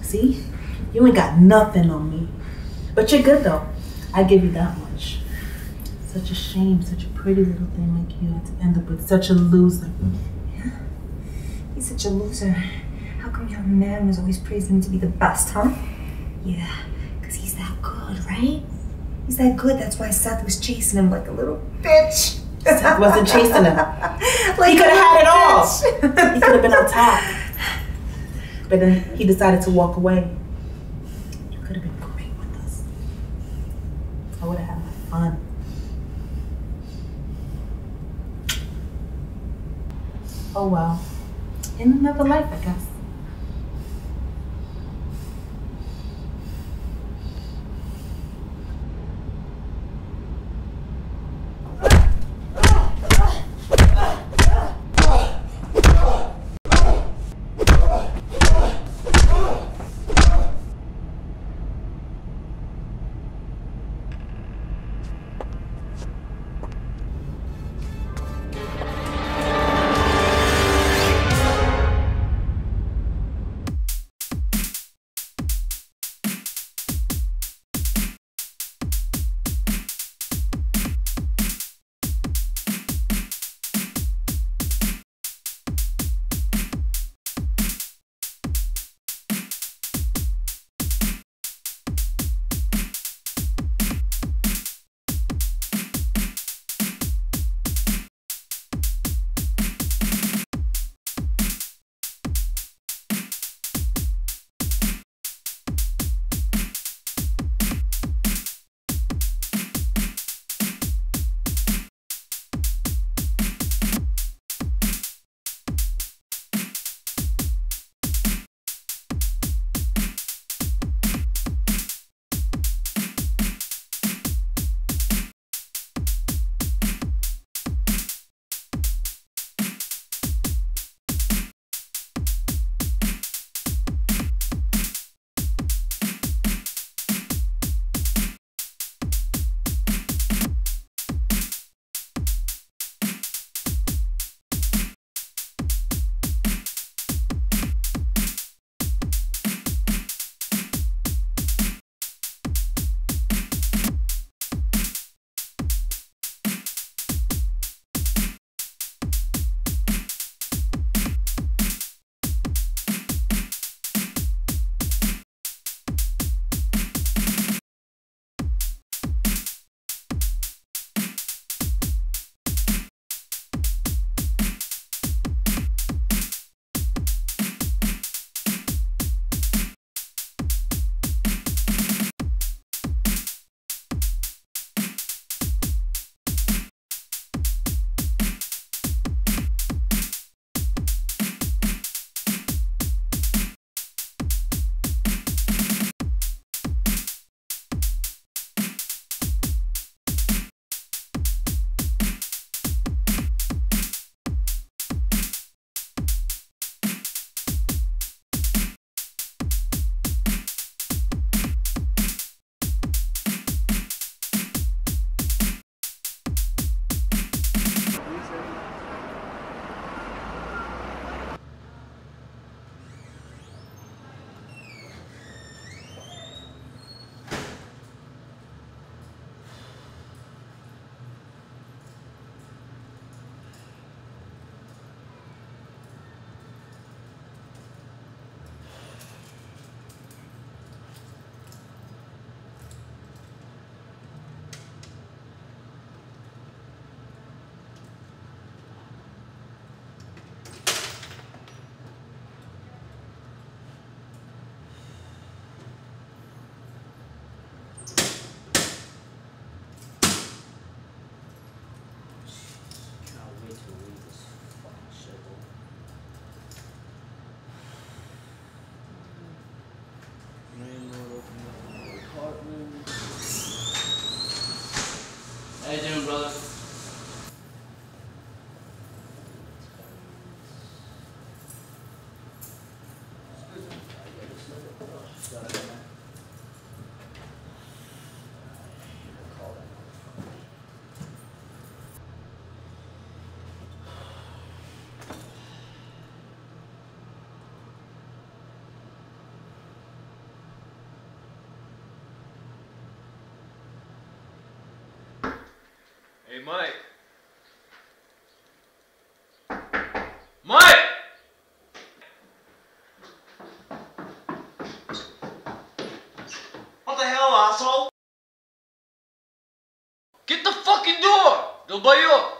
See, you ain't got nothing on me, but you're good though. I give you that much. Such a shame, such a pretty little thing like you to end up with such a loser. Yeah, he's such a loser. How come your man was always praising him to be the best, huh? Yeah, because he's that good, right? He's that good, that's why Seth was chasing him like a little bitch. Seth wasn't chasing him. Like he could have had it all. He could have been on top. But then he decided to walk away. You could have been great with us. I would have had my fun. Oh well. In another life, I guess. Hey, Mike. Mike! What the hell, asshole? Get the fucking door! Долбоёб!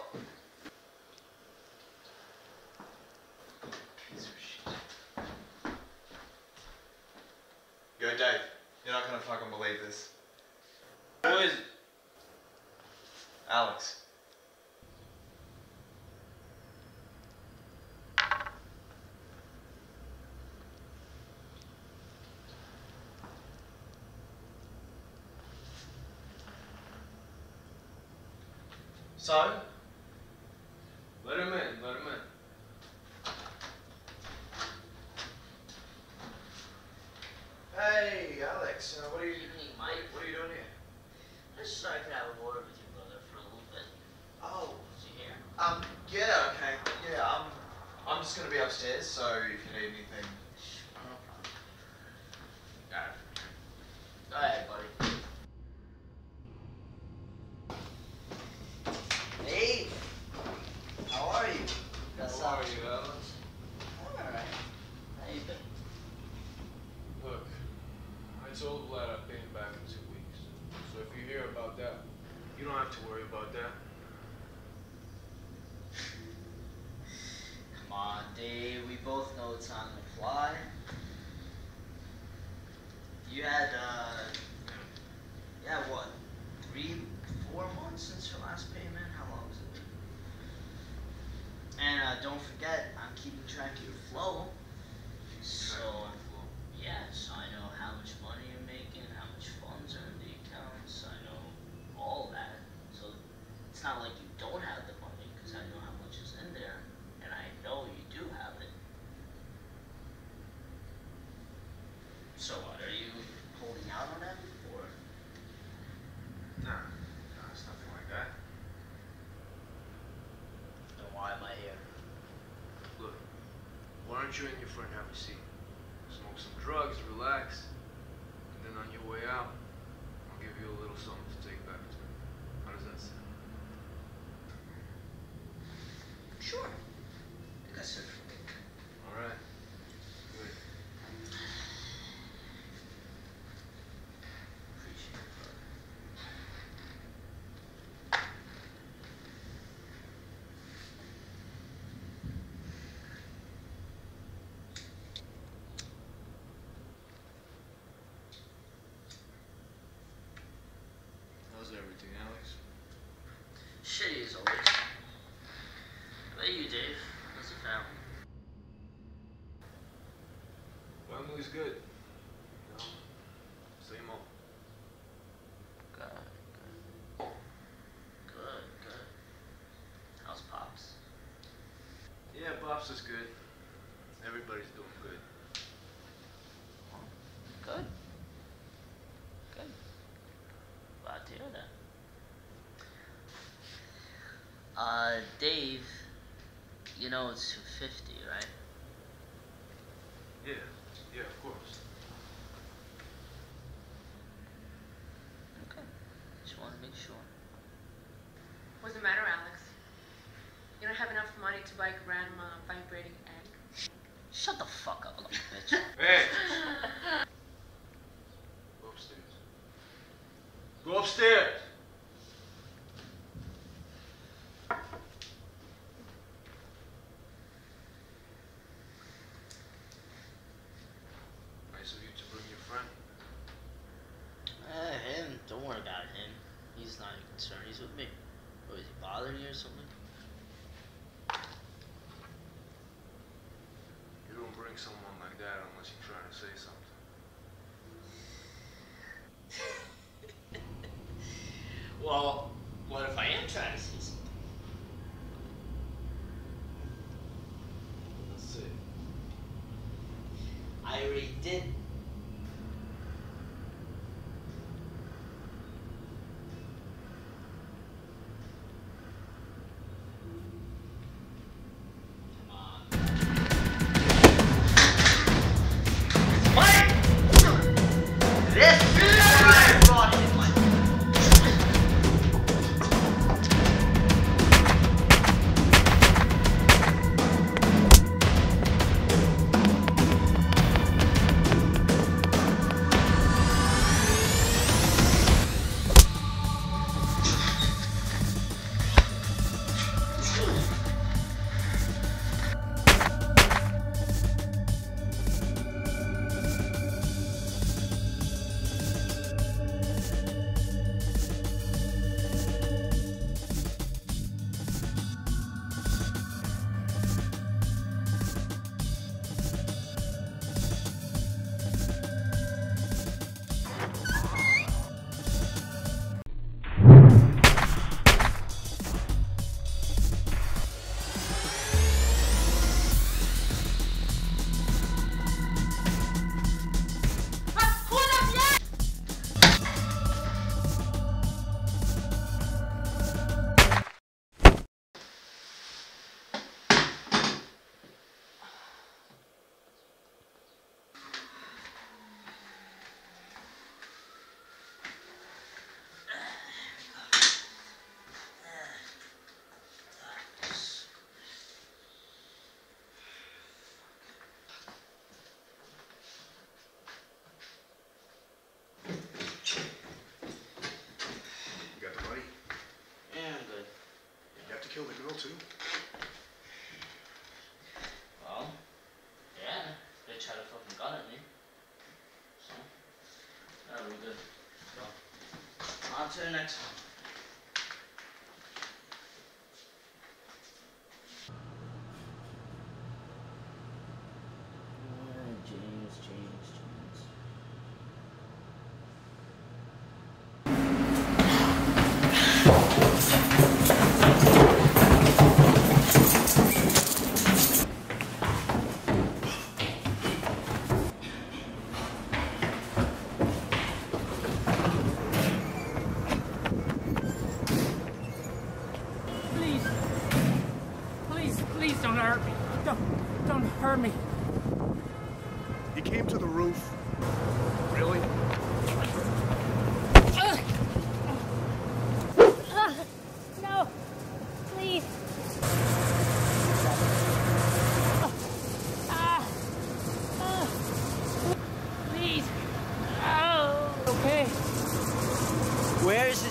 Yo, Dave. You're not gonna fucking believe this. Who is it? Alex. So? Let him in, let him in. Hey, Alex, uh, what are you doing, mate? What are you doing here? I just thought I could have a word with your brother for a little bit. Oh. Is he here? Um, yeah, okay. Yeah, um, I'm just going to be upstairs, so if you need anything. No. Go ahead, buddy. Hey. How are you? That's how are you, Alex? I'm alright. How you been? Look, I told Vlad I've been back in two weeks. So if you hear about that, you don't have to worry about that. Come on, Dave. We both know it's on the fly. You had, uh, you had what, three, four months since your last payment? How long has it been? And uh, don't forget, I'm keeping track of your flow. So, yeah, so I know how much money you're making, how much funds are in the accounts, I know all that. So it's not like you don't have the money, because I know how much is in there, and I know you do have it. So what, are you holding out on that, or? No, no, it's nothing like that. Then why am I here? Look, why aren't you in here for an hour seat? Smoke some drugs, relax, and then on your way out, I'll give you a little something to take back to me. How does that sound? Sure. I think I said for me. Alright. Good. Appreciate it, brother. Everything, Alex? Shitty as always. How about you, Dave? How's your family? Family's good. You know, same old. Good, good. Good, good. How's Pops? Yeah, Pops is good. Everybody's doing good. Good. Uh, Dave, you know it's two fifty, right? Yeah, yeah, of course. Okay, just want to make sure. What's the matter, Alex? You don't have enough money to buy Grandma a vibrating egg? Shut the fuck up, little bitch. Hey! Go upstairs. Go upstairs! He's not even concerned, he's with me. What, is he bothering you or something? You don't bring someone like that unless you're trying to say something. Well, what if I am trying to say something? Let's see. I already did. This is why I brought him. too. Well, yeah, they tried to fucking gun at me. So, that'll be good. So, on to the next one.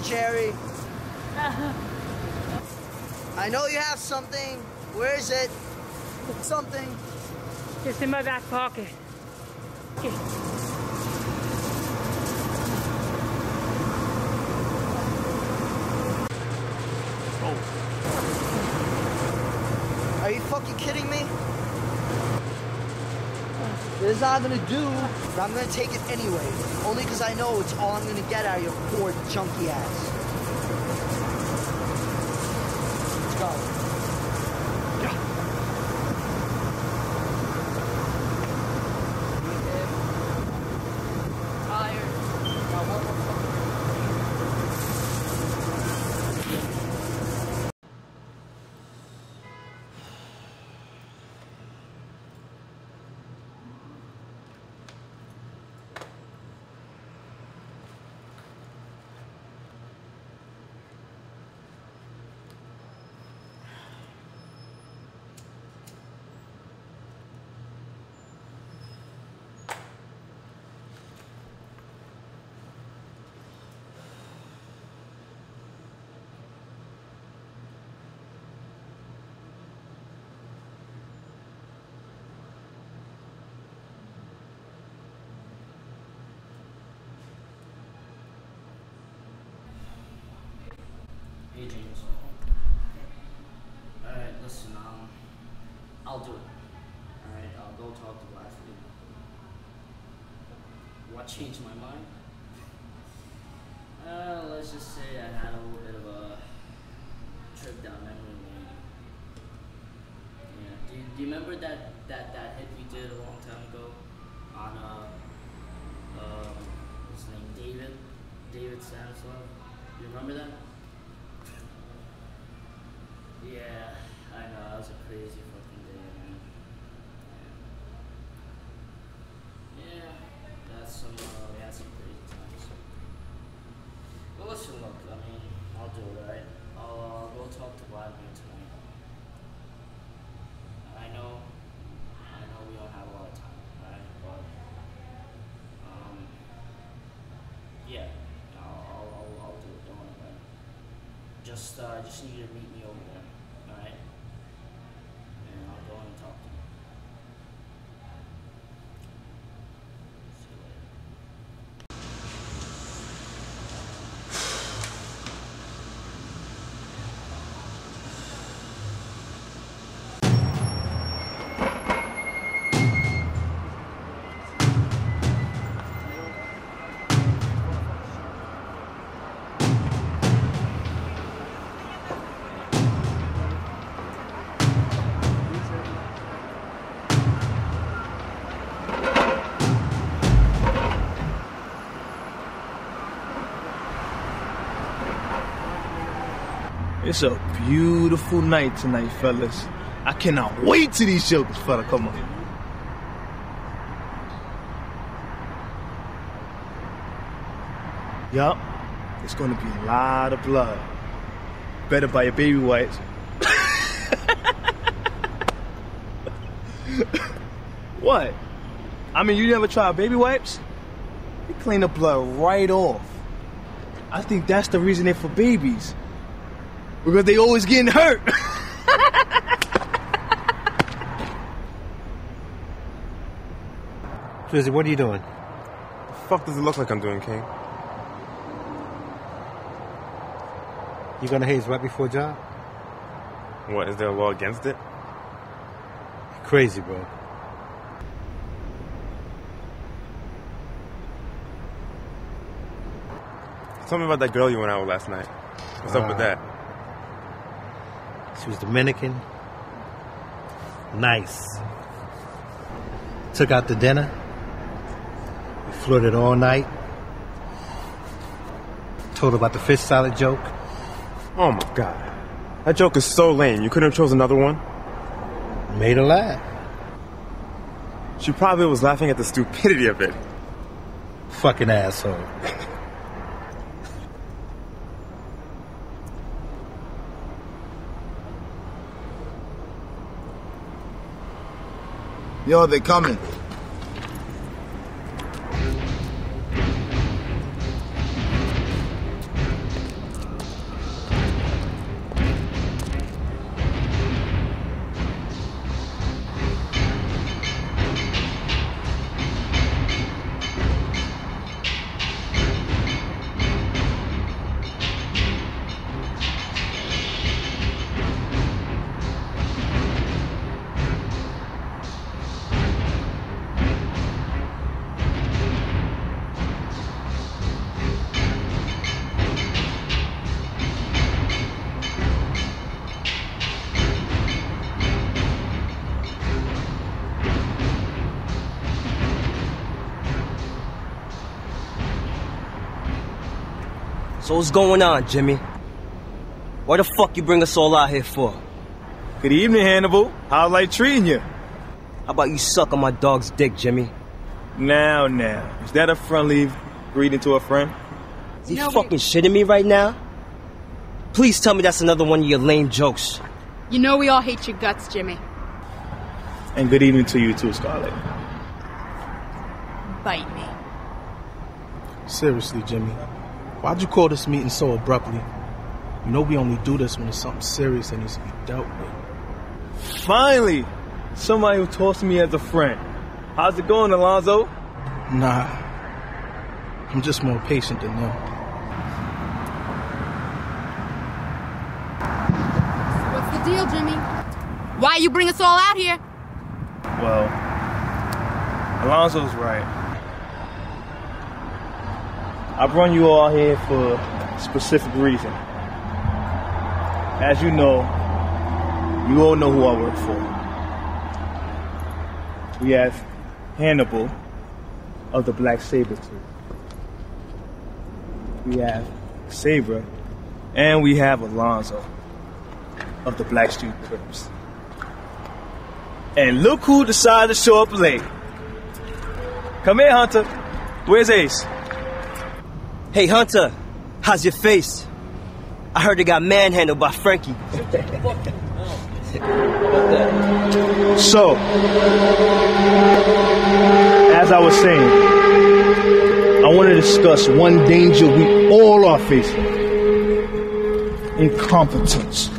Cherry. Uh-huh. I know you have something. Where is it? Something. It's in my back pocket. Okay. Oh. Are you fucking kidding me? There's not gonna do, but I'm gonna take it anyway. Only because I know it's all I'm gonna get out of your poor junky ass. Let's go. Yeah. Tired. Got one more Hey James. Alright, listen, um, I'll do it. Alright, I'll go talk to Lafferty. What changed my mind? Uh, let's just say I had a little bit of a trip down memory lane. Yeah, do you, do you remember that, that, that hit we did a long time ago? On, uh, uh, what's his name? David? David Stanislav? Do you remember that? Yeah, I know, that was a crazy fucking day, man. Yeah, yeah that's some, uh, we had some crazy times. Well, listen, look, I mean, I'll do it, right? I'll uh, go talk to Vladimir tonight. I know, I know we don't have a lot of time, right? But, um, yeah, I'll, I'll, I'll do it, don't worry about it. Just, uh, just need you to meet me over there. It's a beautiful night tonight, fellas. I cannot wait till these jokers, fella. Come on. Yup. It's gonna be a lot of blood. Better buy your baby wipes. What? I mean, you never tried baby wipes? They clean the blood right off. I think that's the reason they're for babies. Because they always getting hurt. Drizzy, what are you doing? The fuck does it look like I'm doing, King? You gonna haze right before job? What, is there a law against it? You're crazy, bro. Tell me about that girl you went out with last night. What's uh, up with that? She was Dominican. Nice. Took out to dinner. We flirted all night. Told her about the fish salad joke. Oh my God. That joke is so lame. You couldn't have chosen another one? Made her laugh. She probably was laughing at the stupidity of it. Fucking asshole. Yo, they coming. So what's going on, Jimmy? Why the fuck you bring us all out here for? Good evening, Hannibal. How's life treating you? How about you suck on my dog's dick, Jimmy? Now, now. Is that a friendly greeting to a friend? Is he no, fucking shitting me right now? Please tell me that's another one of your lame jokes. You know we all hate your guts, Jimmy. And good evening to you too, Scarlett. Bite me. Seriously, Jimmy. Why'd you call this meeting so abruptly? You know we only do this when it's something serious that needs to be dealt with. Finally! Somebody who talks to me as a friend. How's it going, Alonzo? Nah. I'm just more patient than them. So what's the deal, Jimmy? Why you bring us all out here? Well, Alonzo's right. I brought you all here for a specific reason. As you know, you all know who I work for. We have Hannibal of the Black Saber Troop. We have Sabra, and we have Alonzo of the Black Street Crips. And look who decided to show up late. Come here, Hunter. Where's Ace? Hey, Hunter, how's your face? I heard it got manhandled by Frankie. So, as I was saying, I want to discuss one danger we all are facing. Incompetence.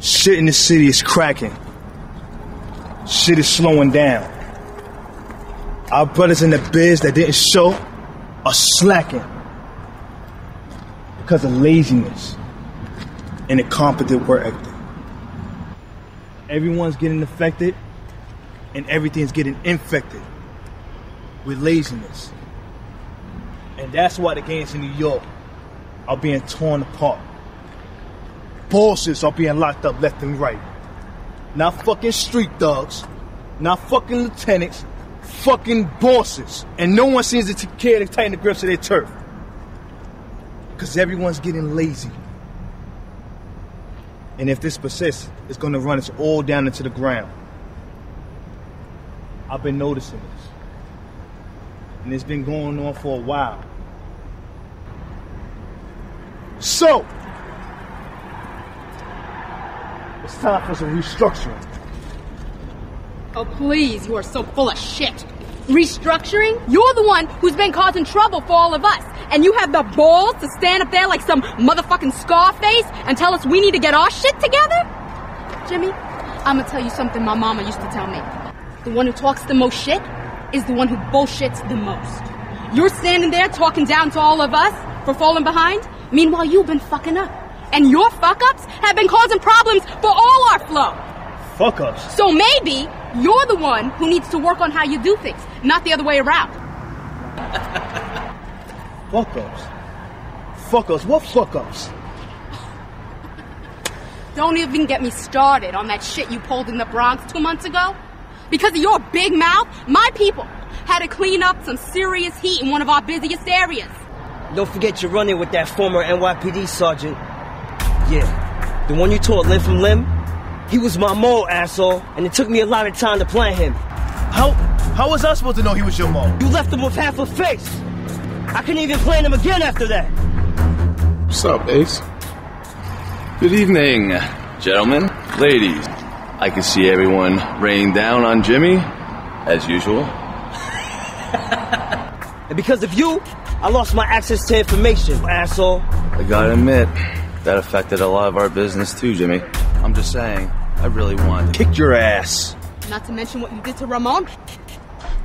Shit in the city is cracking. Shit is slowing down. Our brothers in the biz that didn't show are slacking because of laziness and incompetent work ethic. Everyone's getting affected and everything's getting infected with laziness. And that's why the gangs in New York are being torn apart. Bosses are being locked up left and right. Not fucking street thugs, not fucking lieutenants, fucking bosses, and no one seems to take care to tighten the grips of their turf because everyone's getting lazy. And if this persists, it's going to run us all down into the ground. I've been noticing this, and it's been going on for a while. So it's time for some restructuring. Oh, please, you are so full of shit. Restructuring? You're the one who's been causing trouble for all of us. And you have the balls to stand up there like some motherfucking Scarface and tell us we need to get our shit together? Jimmy, I'm gonna tell you something my mama used to tell me. The one who talks the most shit is the one who bullshits the most. You're standing there talking down to all of us for falling behind. Meanwhile, you've been fucking up. And your fuck-ups have been causing problems for all our flow. Fuck-ups? So maybe you're the one who needs to work on how you do things, not the other way around. Fuck-ups? Fuck-ups? What fuck-ups? Don't even get me started on that shit you pulled in the Bronx two months ago. Because of your big mouth, my people had to clean up some serious heat in one of our busiest areas. Don't forget you're running with that former N Y P D sergeant. Yeah, the one you taught limb from limb? He was my mole, asshole, and it took me a lot of time to plant him. How, how was I supposed to know he was your mole? You left him with half a face. I couldn't even plant him again after that. What's up, Ace? Good evening, gentlemen, ladies. I can see everyone raining down on Jimmy, as usual. And because of you, I lost my access to information, asshole. I gotta admit, that affected a lot of our business too, Jimmy. I'm just saying, I really wanted to kick your ass. Not to mention what you did to Ramon.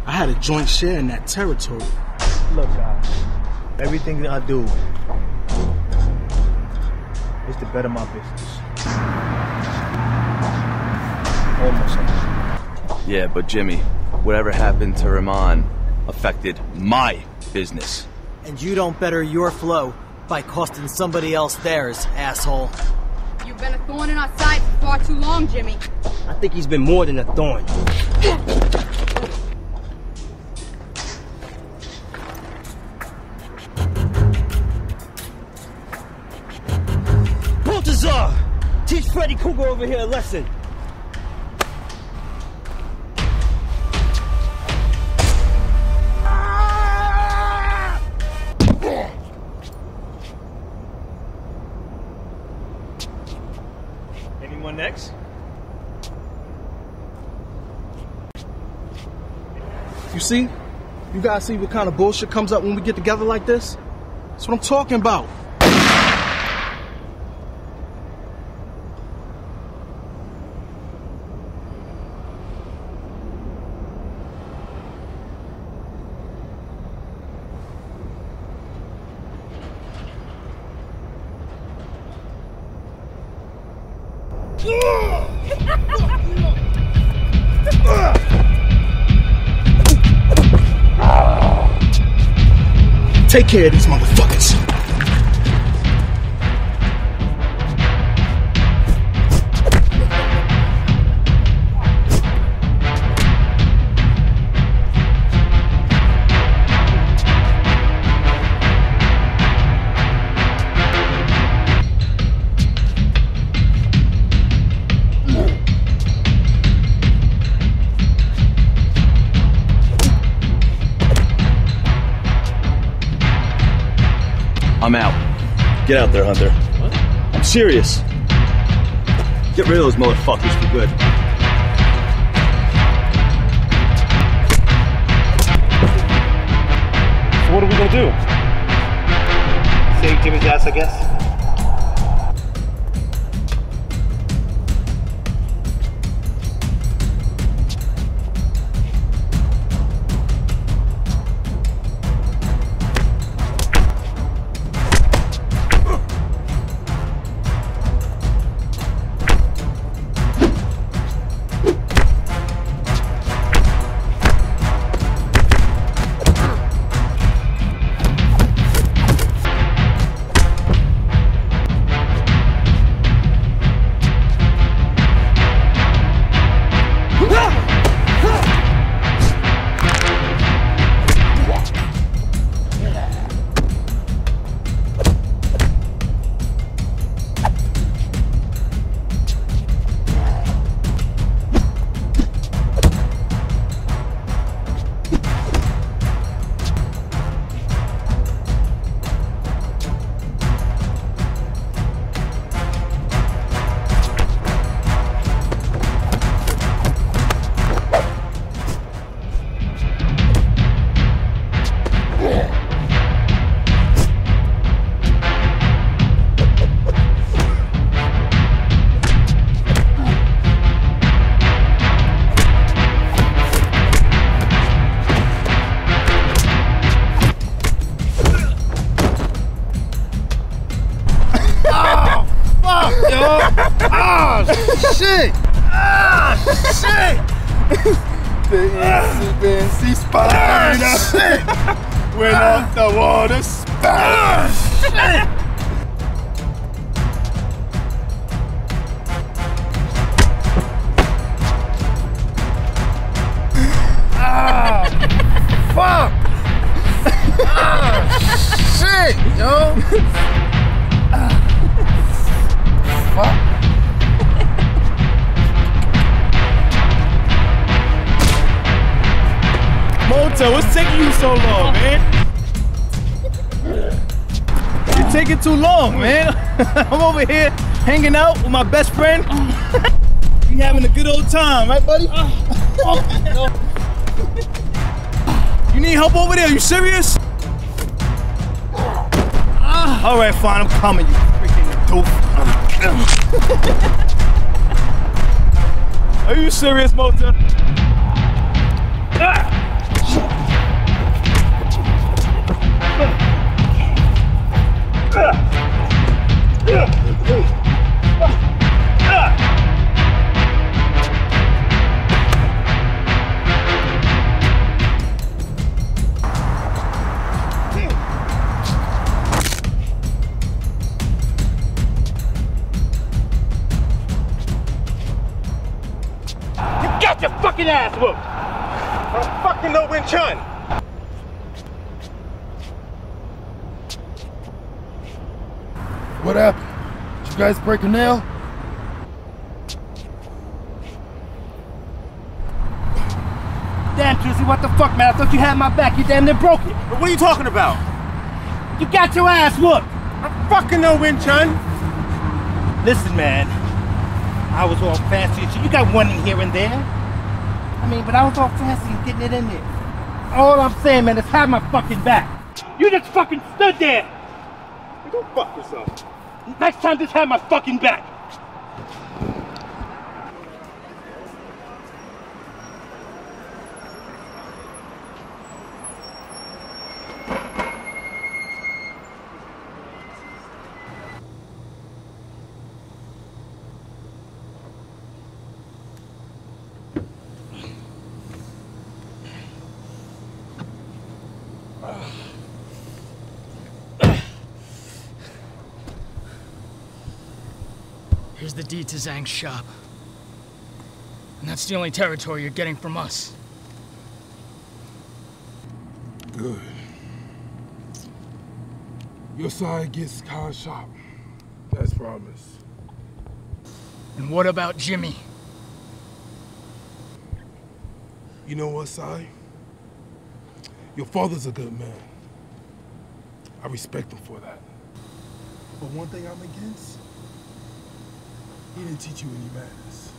I had a joint share in that territory. Look, guys, everything that I do is to better my business. Yeah, but Jimmy, whatever happened to Ramon affected my business. And you don't better your flow by costing somebody else theirs, asshole. You've been a thorn in our side for far too long, Jimmy. I think he's been more than a thorn. Baltazar! Teach Freddy Cougar over here a lesson. Anyone next? You see? You guys see what kind of bullshit comes up when we get together like this? That's what I'm talking about. Take care of these motherfuckers. I'm out. Get out there, Hunter. What? I'm serious. Get rid of those motherfuckers for good. So what are we gonna do? Save Jimmy's ass, I guess. Ah, shit! The N C spider ah, shit! Went off the wall to splash! Ah, shit! Fuck! Ah, shit, yo! Ah. Fuck! Moto, what's taking you so long, man? You're taking too long, man. I'm over here hanging out with my best friend. We having a good old time, right, buddy? You need help over there? You serious? Uh, All right, fine. I'm coming. You freaking dope. Are you serious, Moto? Ah! Your fucking ass whooped. I'm fucking no win chun. What happened? Did you guys break a nail? Damn, Drizzy, what the fuck, man? I thought you had my back. You damn near broke it. But what are you talking about? You got your ass whooped. I'm fucking no win chun. Listen, man. I was all fancy at you. You got one in here and there. I mean, but I was all fancy and getting it in there. All I'm saying, man, is have my fucking back. You just fucking stood there. You don't fuck yourself. Next time, just have my fucking back. Here's the deed to Zhang's shop. And that's the only territory you're getting from us. Good. Your side gets Khan's shop. That's promise. And what about Jimmy? You know what, Sai? Your father's a good man. I respect him for that. But one thing I'm against, he didn't teach you any manners.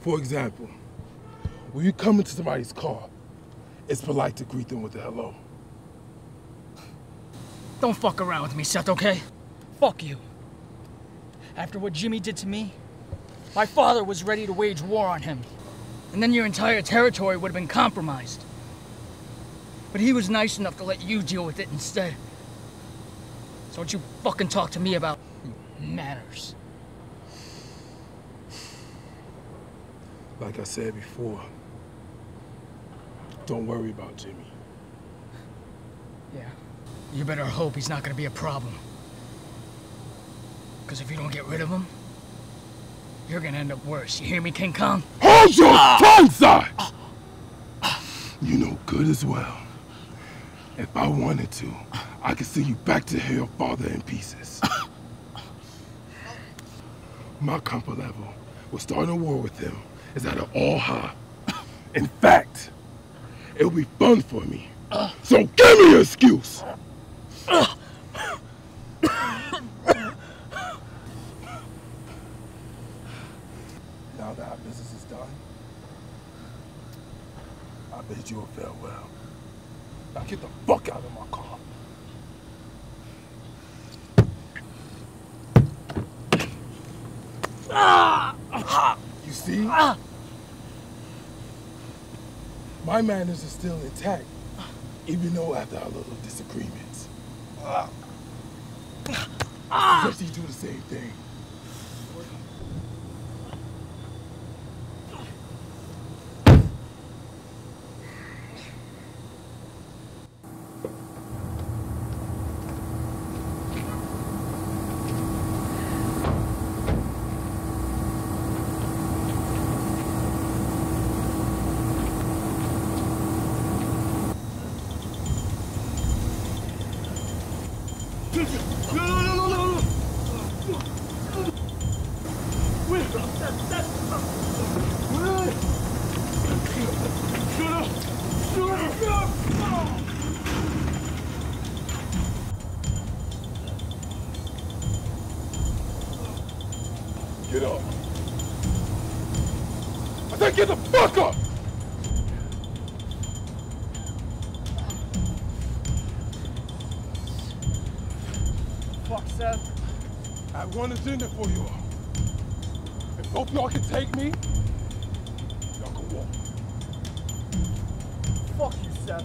For example, when you come into somebody's car, it's polite to greet them with a hello. Don't fuck around with me, Seth, okay? Fuck you. After what Jimmy did to me, my father was ready to wage war on him. And then your entire territory would have been compromised. But he was nice enough to let you deal with it instead. So don't you fucking talk to me about manners. Like I said before, don't worry about Jimmy. Yeah. You better hope he's not gonna be a problem. Because if you don't get rid of him, you're gonna end up worse. You hear me, King Kong? Hold your tongue, sir! You know good as well. If I wanted to, I could send you back to hell, father, in pieces. My comfort level with starting a war with him is at an all-high. In fact, it'll be fun for me. Uh, so give me an excuse! Uh, now that our business is done, I bid you a farewell. Now get the fuck out of my car. You see? My manners are still intact, even though after our little disagreements. Because you do the same thing. Get up. I said get the fuck up! Fuck, Seth. I have one agenda for you all. If both y'all can take me, y'all can walk. Fuck you, Seth.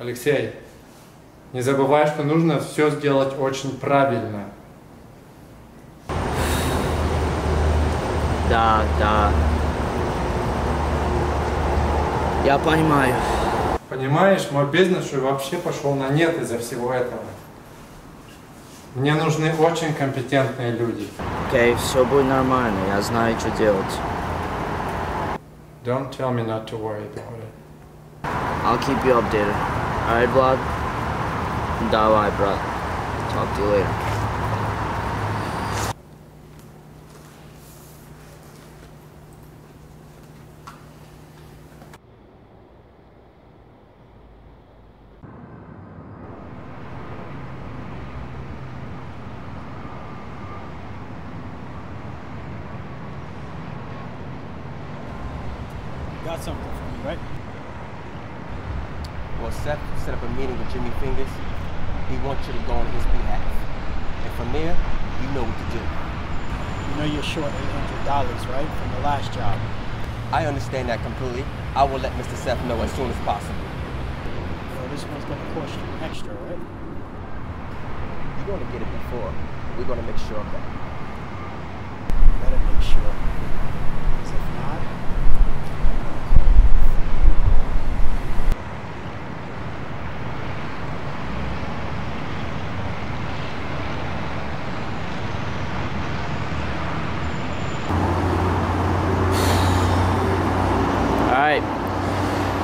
Алексей, не забывай, что нужно все сделать очень правильно. Да, да. Я понимаю. Понимаешь, мой бизнес вообще пошел на нет из-за всего этого. Мне нужны очень компетентные люди. Окей, все будет нормально, я знаю, что делать. Don't tell me not to worry about it. I'll keep you updated. Alright, Vlad. Давай, брат. Talk to you later. got something for me, right? Well, Seth set up a meeting with Jimmy Fingers. He wants you to go on his behalf. And from there, you know what to do. You know you're short eight hundred dollars, right? From the last job. I understand that completely. I will let Mister Seth know as soon as possible. Well, this one's going to cost you extra, right? You're going to get it before. We're going to make sure of that. Better make sure. Because if not...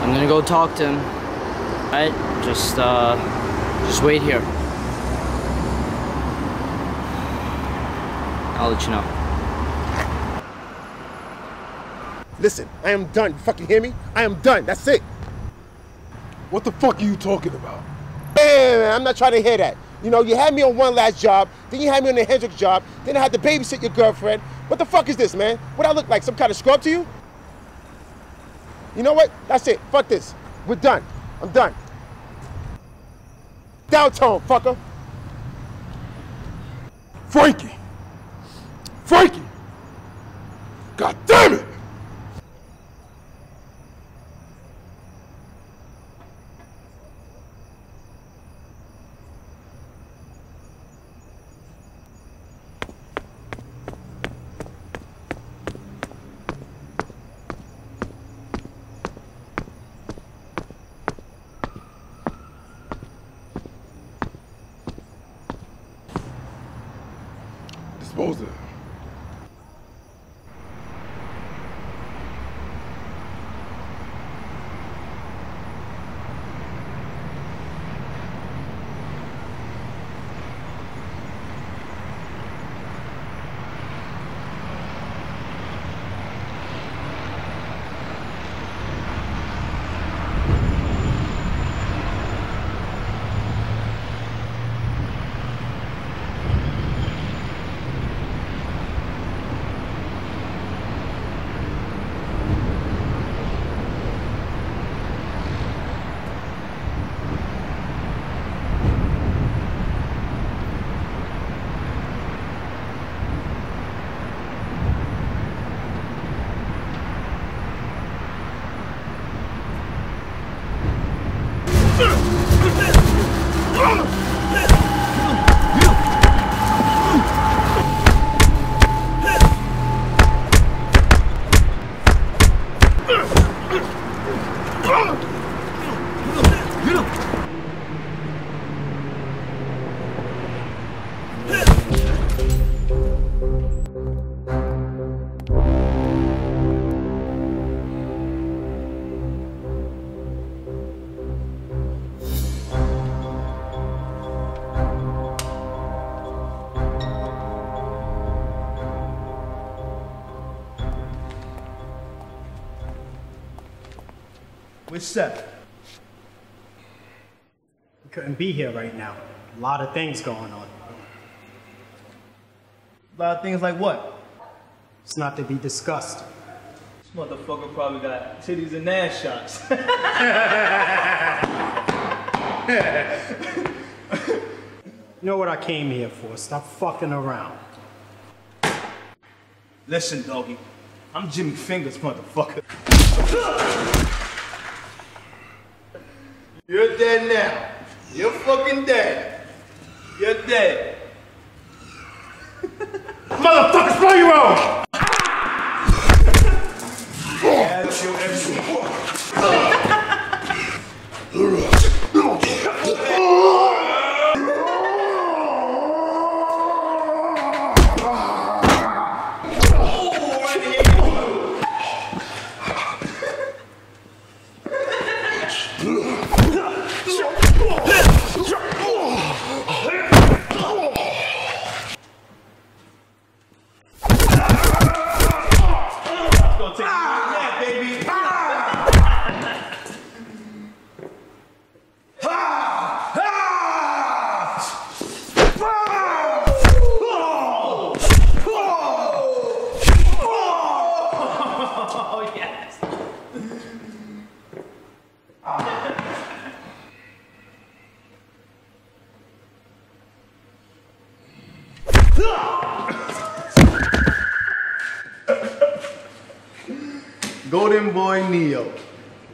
I'm gonna go talk to him. All right, just uh, just wait here. I'll let you know. Listen, I am done. You fucking hear me? I am done. That's it. What the fuck are you talking about? Man, I'm not trying to hear that. You know, you had me on one last job, then you had me on the Hendrix job, then I had to babysit your girlfriend. What the fuck is this, man? What I look like? Some kind of scrub to you? You know what? That's it. Fuck this. We're done. I'm done. Downtown, fucker. Frankie. Frankie. God damn it. Disposer. Where's Seth? He couldn't be here right now. A lot of things going on. A lot of things like what? It's not to be discussed. This motherfucker probably got titties and ass shots. You know what I came here for? Stop fucking around. Listen, doggy. I'm Jimmy Fingers, motherfucker. You're dead now. You're fucking dead. You're dead. Motherfucker, throw you out! That's your extra Golden Boy Neo.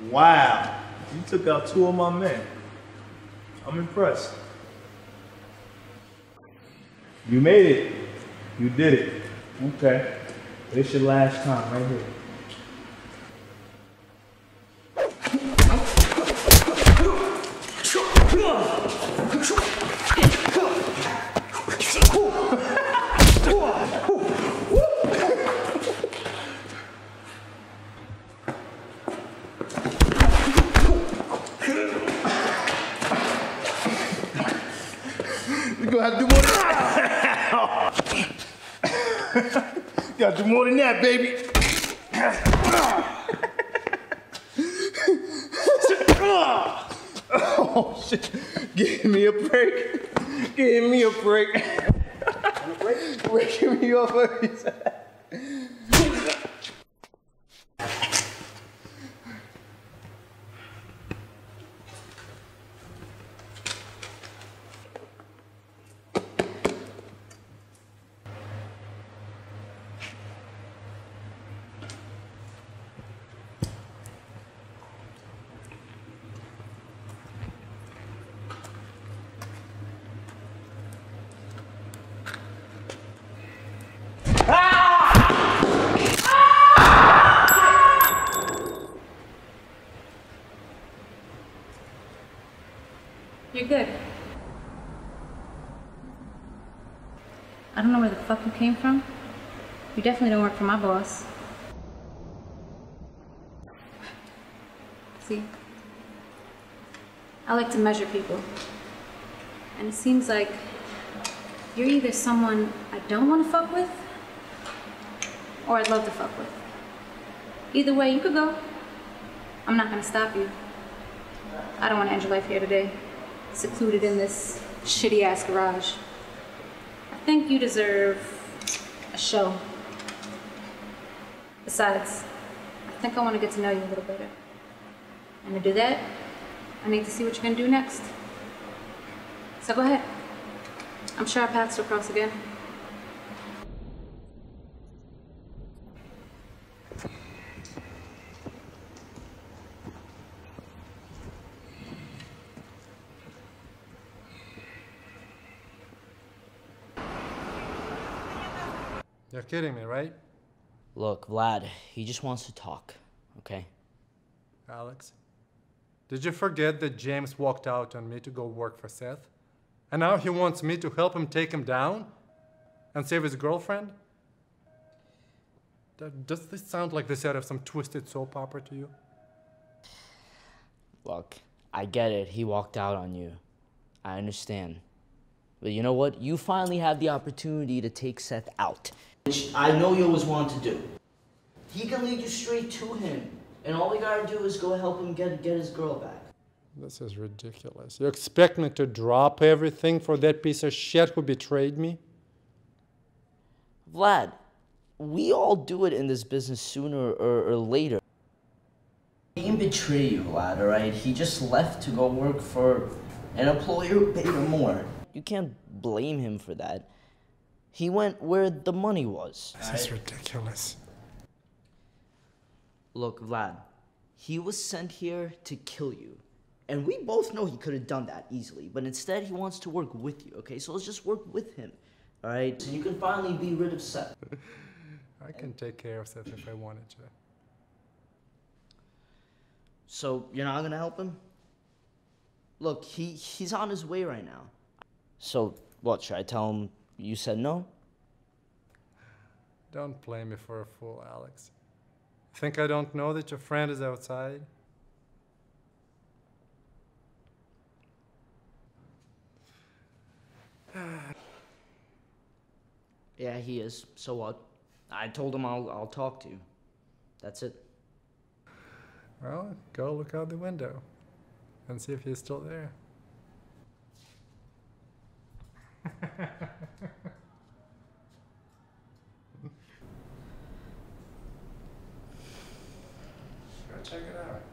Wow. You took out two of my men. I'm impressed. You made it. You did it. Okay. It's your last time right here. You gotta do more than that. You gotta do more than that, baby. Oh shit. Give me a break. Give me a break. Break? Waking me up. You're good. I don't know where the fuck you came from. You definitely don't work for my boss. See, I like to measure people. And it seems like you're either someone I don't want to fuck with, or I'd love to fuck with. Either way, you could go. I'm not gonna stop you. I don't want to end your life here today, secluded in this shitty-ass garage. I think you deserve a show. Besides, I think I want to get to know you a little better. And to do that, I need to see what you're going to do next. So go ahead. I'm sure our paths will cross again. You're kidding me, right? Look, Vlad, he just wants to talk, okay? Alex, did you forget that James walked out on me to go work for Seth? And now he wants me to help him take him down? And save his girlfriend? Does this sound like this out of some twisted soap opera to you? Look, I get it. He walked out on you. I understand. But you know what? You finally have the opportunity to take Seth out. Which I know you always wanted to do. He can lead you straight to him. And all we gotta do is go help him get, get his girl back. This is ridiculous. You expect me to drop everything for that piece of shit who betrayed me? Vlad, we all do it in this business sooner or, or later. He didn't betray you, Vlad, alright? He just left to go work for an employer who paid him more. You can't blame him for that. He went where the money was. This is ridiculous. Look, Vlad, he was sent here to kill you. And we both know he could have done that easily, but instead he wants to work with you, okay? So let's just work with him, all right? So you can finally be rid of Seth. I can take care of Seth if I wanted to. So you're not gonna help him? Look, he, he's on his way right now. So, what, should I tell him you said no? Don't play me for a fool, Alex. Think I don't know that your friend is outside? Yeah, he is. So what? I told him I'll, I'll talk to you. That's it. Well, go look out the window and see if he's still there. Go check it out.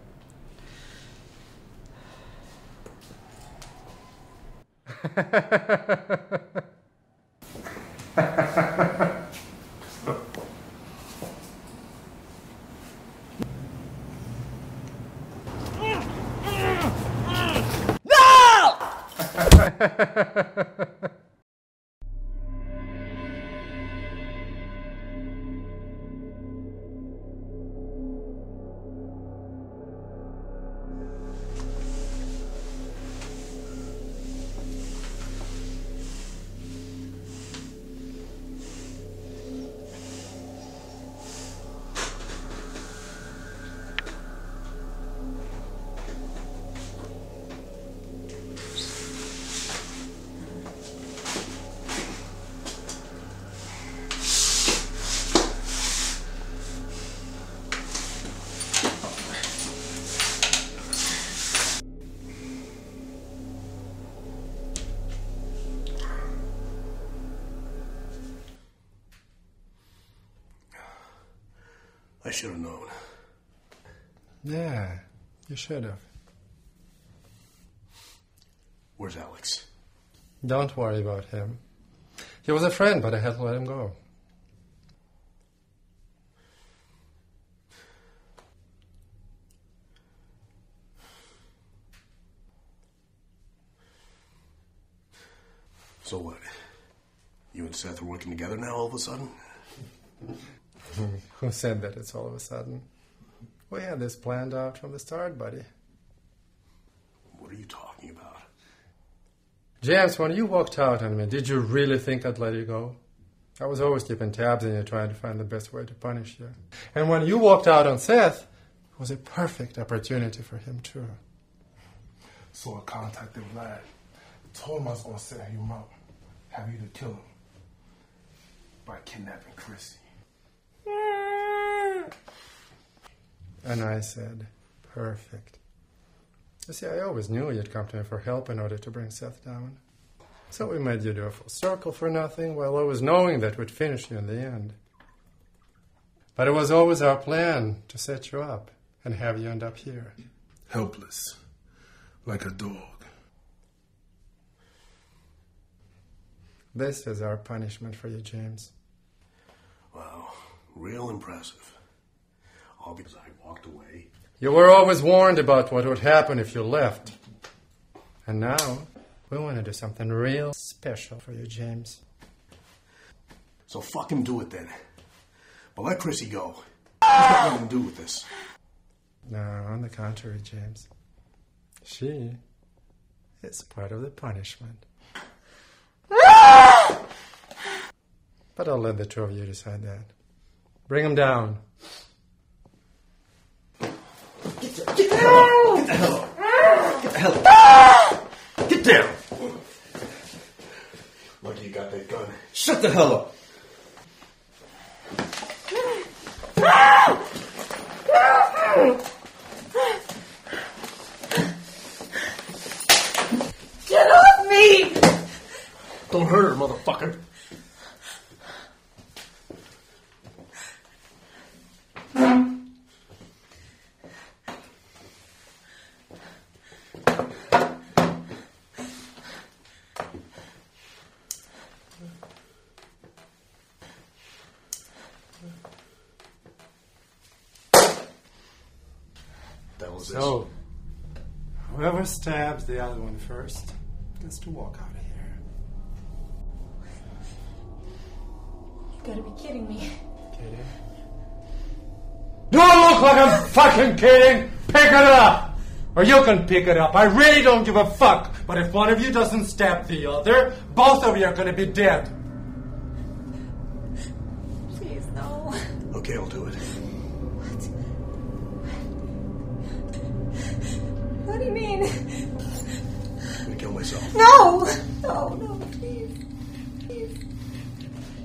I should have known. Yeah, you should have. Where's Alex? Don't worry about him. He was a friend, but I had to let him go. So what? You and Seth are working together now all of a sudden? Who said that it's all of a sudden? We had this planned out from the start, buddy. What are you talking about? James, when you walked out on me, did you really think I'd let you go? I was always keeping tabs on you, trying to find the best way to punish you. And when you walked out on Seth, it was a perfect opportunity for him, too. So I contacted Vlad. Told him I was going to set him up, have you to kill him by kidnapping Chrissy. And I said, perfect. You see, I always knew you'd come to me for help in order to bring Seth down. So we made you do a full circle for nothing, while always knowing that we'd finish you in the end. But it was always our plan to set you up and have you end up here. Helpless, like a dog. This is our punishment for you, James. Wow, real impressive. All because I walked away. You were always warned about what would happen if you left. And now, we want to do something real special for you, James. So fuck him, do it then. But let Chrissy go. He's got nothing to do with this. No, on the contrary, James. She is part of the punishment. But I'll let the two of you decide that. Bring him down. Get the, get the hell up! Get the hell up! Get the hell up! Get down! Lucky you got that gun. Shut the hell up! Get off me! Don't hurt her, motherfucker. So, whoever stabs the other one first gets to walk out of here. You gotta be kidding me. Kidding? Do I look like I'm fucking kidding? Pick it up! Or you can pick it up. I really don't give a fuck. But if one of you doesn't stab the other, both of you are gonna be dead. Please, no. Okay, I'll do it. What do you mean? I'm gonna kill myself. No! No, no, please. Please.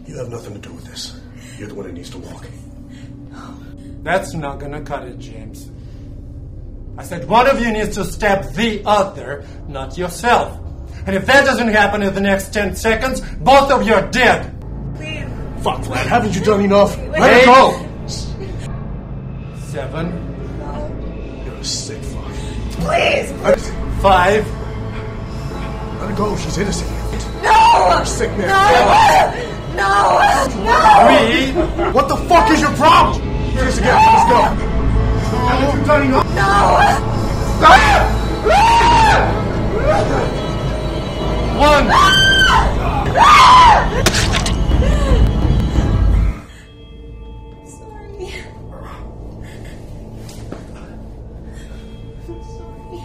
You have nothing to do with this. You're the one that needs to walk. No. That's not gonna cut it, James. I said one of you needs to stab the other, not yourself. And if that doesn't happen in the next ten seconds, both of you are dead. Please. Fuck, Vlad, haven't you done enough? Wait. Let it go! Seven. No. You're a sick fuck. Please! Five. Let her go, she's innocent. No! You're sick, man. No! No! No! Three. What the fuck is your problem? Here it is again, let's go. No! You've done enough. No! Stop! one! Sorry. I'm sorry.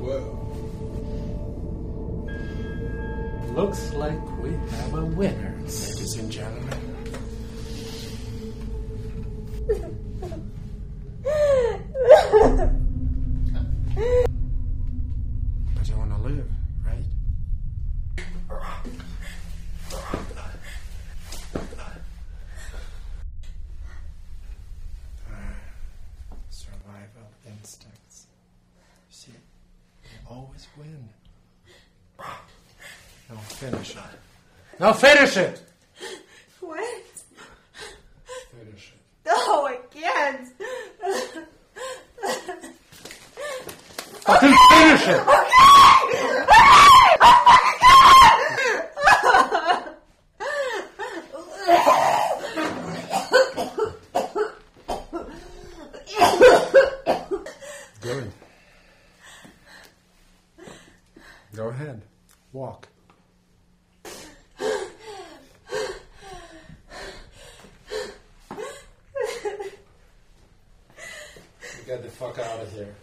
Whoa. Looks like we have a winner, ladies and gentlemen. But you want to live, right? Uh, survival instincts. See, you always win. Now finish it. Now finish it! What? Finish it. No, I can't. Fucking finish it. Good. Go ahead. Walk. Get the fuck out of here.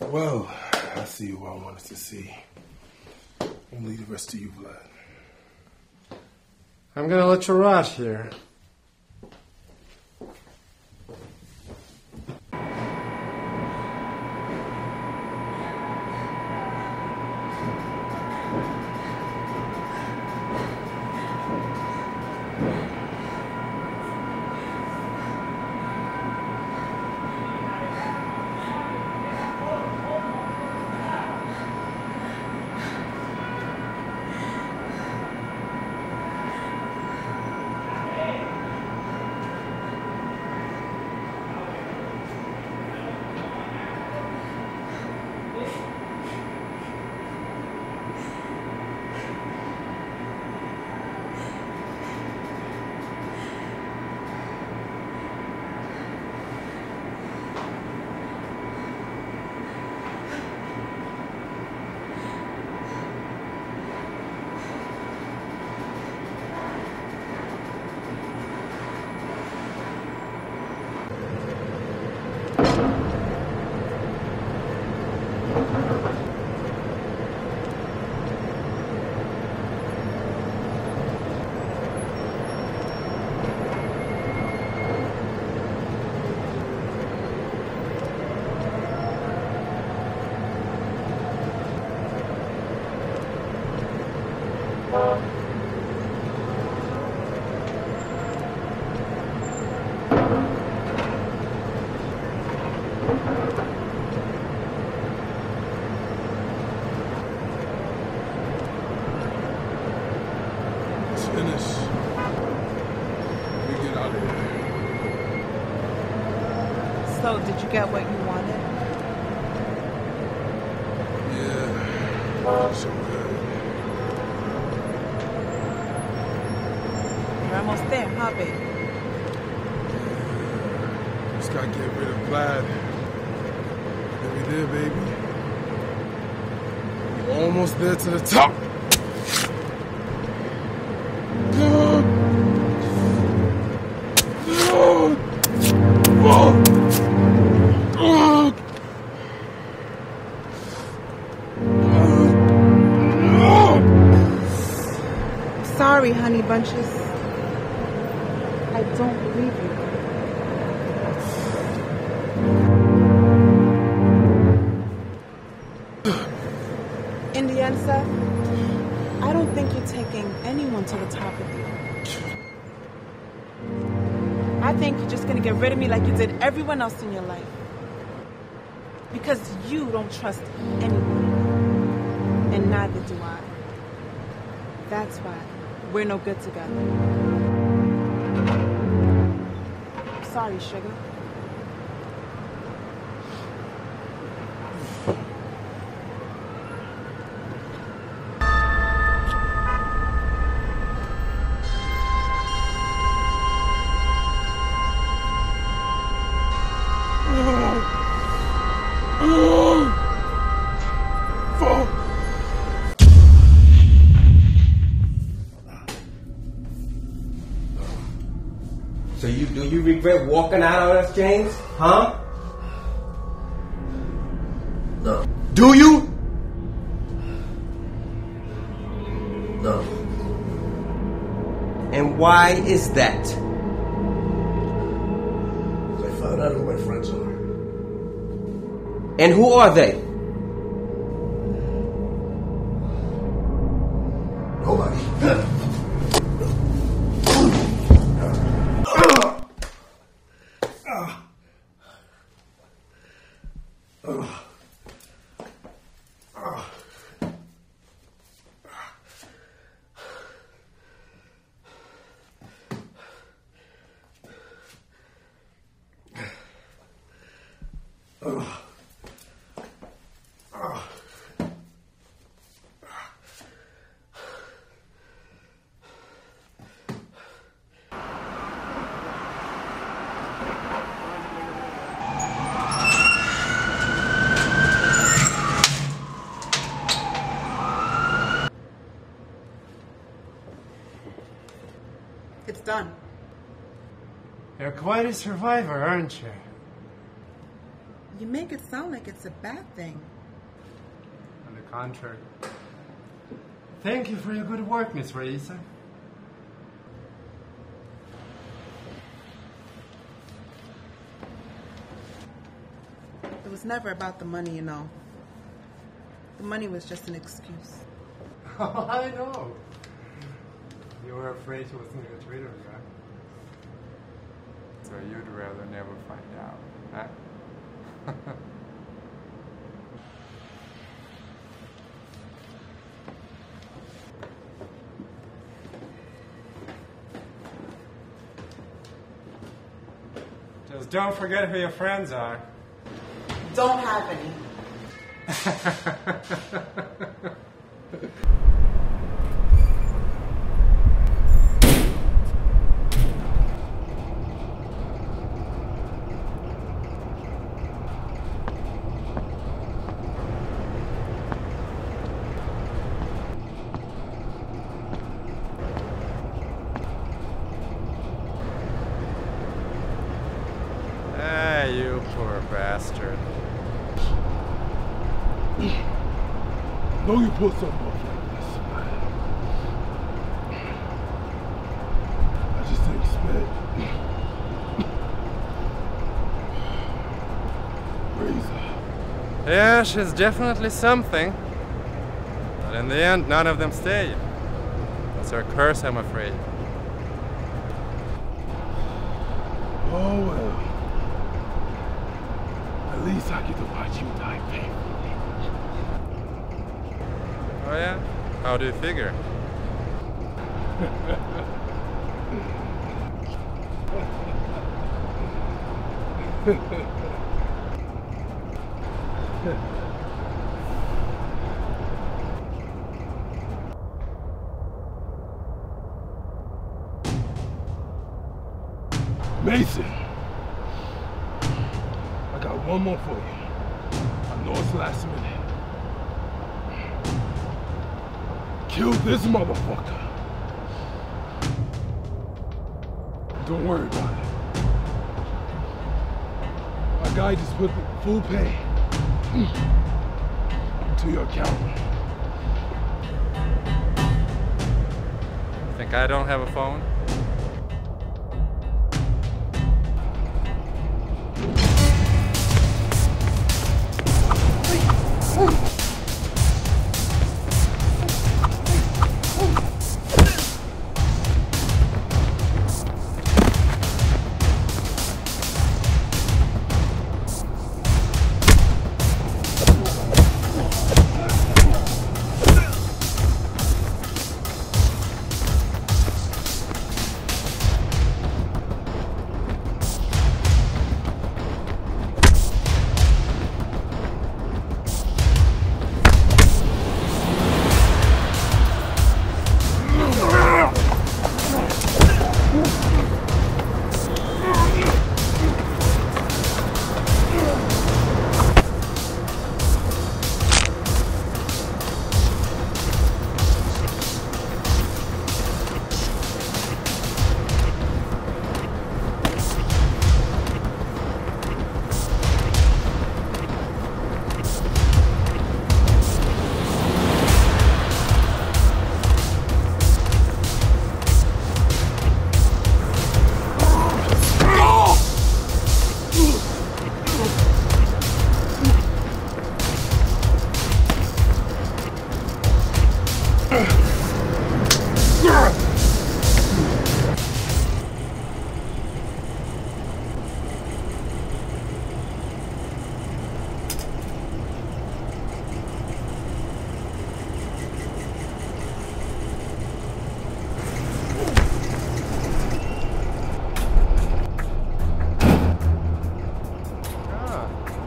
Well, I see what I wanted to see. I'll leave the rest to you, Vlad. I'm gonna let you rot here. So, did you get what you wanted? Yeah, so good. You're almost there, huh, baby? Yeah. Just gotta get rid of Vlad. There we there, baby. We're almost there to the top. Sorry, honey bunches. I don't believe you. In the end, Seth, I don't think you're taking anyone to the top of you. I think you're just gonna get rid of me like you did everyone else in your life. Because you don't trust anyone. And neither do I. That's why we're no good together. I'm sorry, sugar. So you do you regret walking out on us, James? Huh? No. Do you? No. And why is that? Because I found out who my friends are. And who are they? Nobody. Oh. Oh. It's done. You're quite a survivor, aren't you? You make it sound like it's a bad thing. On the contrary. Thank you for your good work, Miss Raisa. It was never about the money, you know. The money was just an excuse. Oh, I know. You were afraid she was going to get rid of you, huh? So you'd rather never find out, huh? Just don't forget who your friends are. Don't have any. You poor bastard. Don't you pull something off like this? I just didn't expect. Raisa. Yeah, she's definitely something. But in the end, none of them stay. That's her curse, I'm afraid. Oh, well. At least I get to watch you die painfully. Oh yeah? How do you figure? Mason! I got one more for you. I know it's last minute. Kill this motherfucker. Don't worry about it. My guy just put full pay to your account. Think I don't have a phone?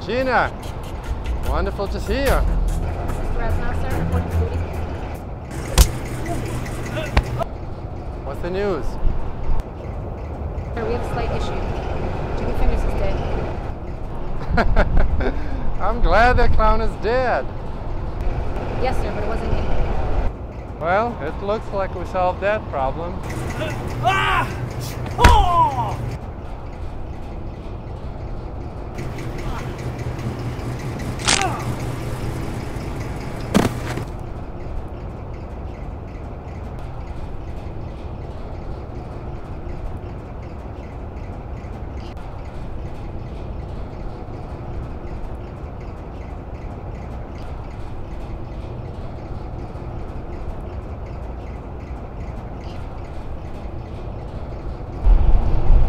Gina, wonderful to see you. What's the news? We have a slight issue. Jimmy Fingers is dead. I'm glad that clown is dead. Yes, sir, but it wasn't him. Well, it looks like we solved that problem. Ah! Oh!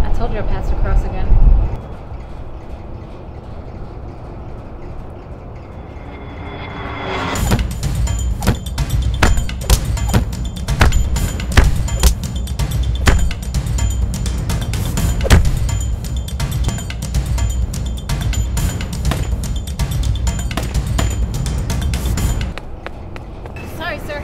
I told you I passed across again. Sorry, sir.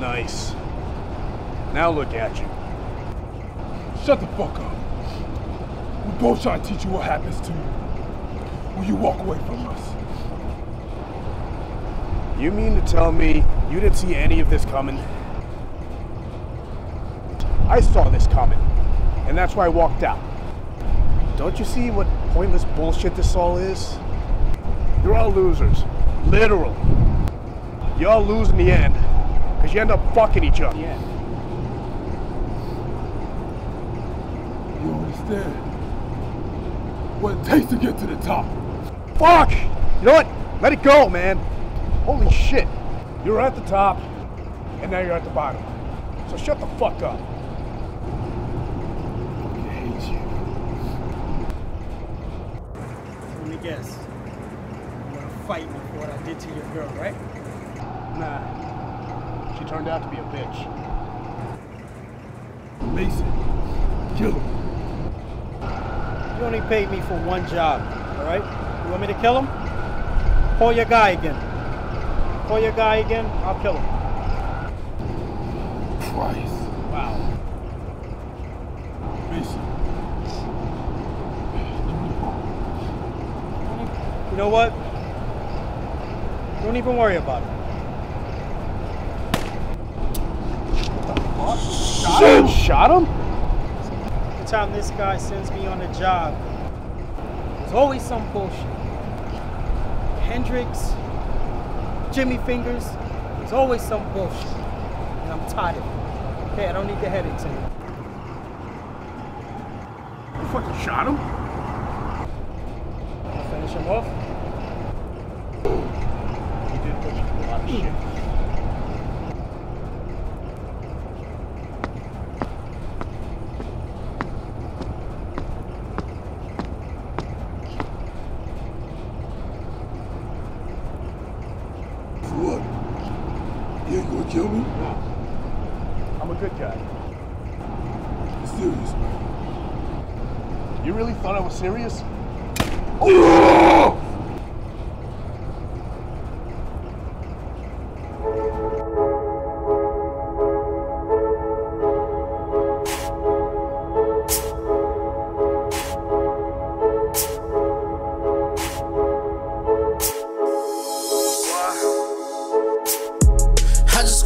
Nice. Now look at you. Shut the fuck up. We're both trying to teach you what happens to you when you walk away from us. You mean to tell me you didn't see any of this coming? I saw this coming, and that's why I walked out. Don't you see what pointless bullshit this all is? You're all losers. Literal. You all lose in the end. Because you end up fucking each other. Yeah. You understand what it takes to get to the top. Fuck! You know what? Let it go, man. Holy shit. You were at the top, and now you're at the bottom. So shut the fuck up. I hate you. Let me guess. You want to fight me for what I did to your girl, right? Nah. She turned out to be a bitch. Mason, kill him. You only paid me for one job, all right? You want me to kill him? Call your guy again. Call your guy again, I'll kill him. Christ. Wow. Mason. You know what? Don't even worry about it. Shot him? Shot him? Every time this guy sends me on a job, there's always some bullshit. Hendrix, Jimmy Fingers, there's always some bullshit. And I'm tired of it. Okay, I don't need the headaches anymore. You fucking shot him? I'll finish him off. You did push a lot of shit. You ain't gonna kill me? No. I'm a good guy. I'm serious, man. You really thought I was serious? Oh!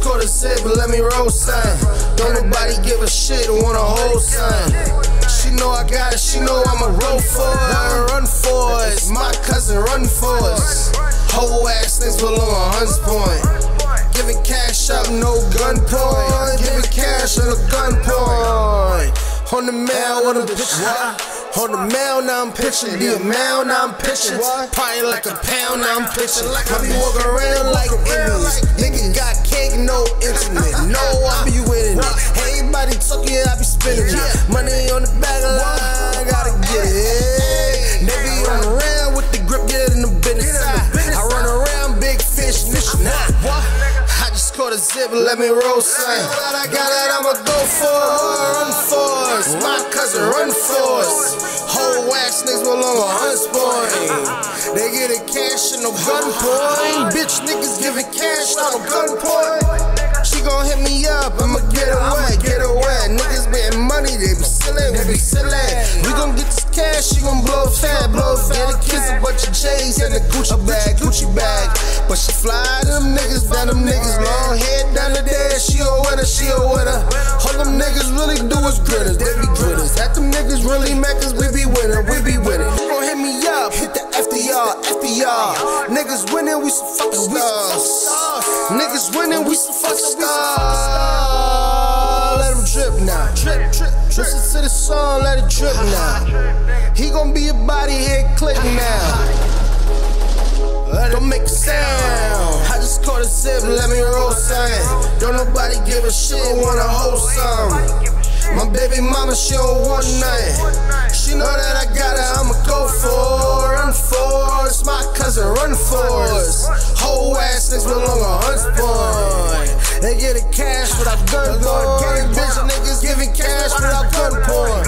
quarter sip, but let me roll sign. Don't nobody give a shit, want a whole sign. She know I got it, she know I'ma roll for it. I run for it, my cousin run for us. Whole ass things below a hunts point. Give it cash up, no gun point. Give it cash on a gun point. On the mail with a bitch, why? On the mail, now I'm pitching. Be a mail, now I'm pitching. Party like a pound, now I'm pitching. I be walking around like Indians. Nigga got cake, no internet. No, I be winning it. Everybody talking, I be spinning it. Money on the back of line, I gotta get it. They be on the round with the grip, get in the business. I run around, big fish, mission. I just caught a zip, let me roll, son. I got it, I'ma go for it. Run for us, my cousin, run for us. Whole wax niggas no longer unsporting. They get a cash and no gun point. Bitch niggas giving cash, not a gun point. She gon' hit me up, I'ma get away, get away. Niggas betting money, they be silly, they be silly. We gon' get this cash, she gon' blow fat, blow fat. The kids a bunch of J's and a Gucci bag, Gucci bag. But she fly to them niggas, down them niggas long head down the dash. She a winner, she a winner. All them niggas really do is gritters, they be gritters. At them niggas really mackers, we be. We be winning, we be winning. You gon' hit me up, hit the F D R, F D R. Niggas winning, we some fucking stars. Niggas winning, we some fucking stars. Let him drip now. Drip, drip, drip. Listen to the song, let it drip now. He gon' be a body head click now. Don't make a sound. I just caught a zip, let me roll sign. Don't nobody give a shit, wanna hold some. My baby mama, she on one night. She know that I got her, I'ma go for it. Run for us, my cousin, run for us. Whole ass niggas belong on Hunts Point. They get a cash without gun point. Bitch niggas giving cash without gun point.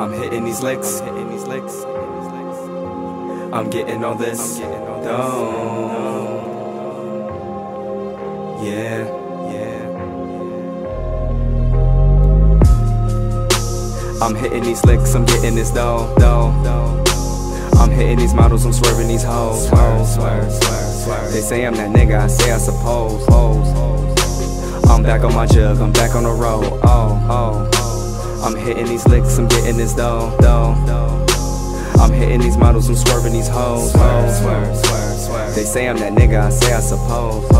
I'm hitting these licks, I'm getting all this done. Yeah, yeah. I'm hitting these licks, I'm getting this dough, dough. I'm hitting these models, I'm swerving these hoes. They say I'm that nigga, I say I suppose. I'm back on my jug, I'm back on the road. Oh, oh. I'm hitting these licks, I'm getting this dough, dough. I'm hitting these models, I'm swerving these hoes. They say I'm that nigga, I say I suppose.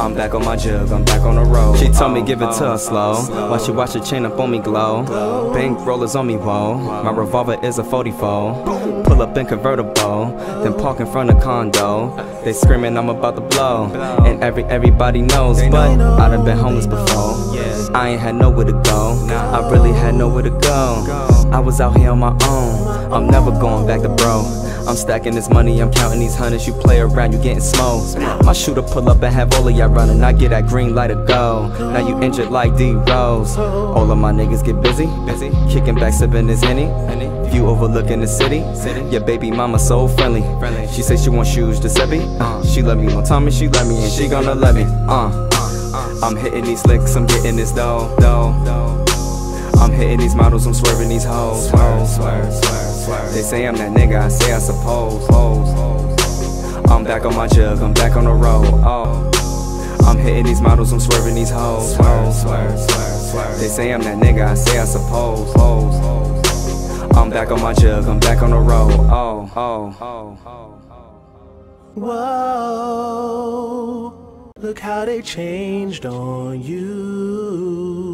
I'm back on my jug, I'm back on the road. She told me give it to her slow, while she watch her chain up on me glow. Bank rollers on me, whoa. My revolver is a forty-four. Pull up in convertible, then park in front of condo. They screaming I'm about to blow, and every everybody knows. But I done been homeless before. I ain't had nowhere to go, I really had nowhere to go. I was out here on my own, I'm never going back to bro. I'm stacking this money, I'm counting these hundreds. You play around, you getting smoked. My shooter pull up and have all of y'all running. I get that green light of go. Now you injured like D-Rose. All of my niggas get busy, busy, kicking back, sipping this henny. View overlooking the city, your baby mama so friendly. She say she want shoes to Sebby. Uh, she love me on Tommy, she love me, and she gonna love me. Uh. I'm hitting these licks, I'm getting this dough, dough. I'm hitting these models, I'm swerving these hoes. They say I'm that nigga, I say I suppose. I'm back on my jug, I'm back on the road. Oh, I'm hitting these models, I'm swerving these hoes. They say I'm that nigga, I say I suppose. I'm back on my jug, I'm back on the road. Oh, oh, oh, oh, oh. Whoa. Look how they changed on you.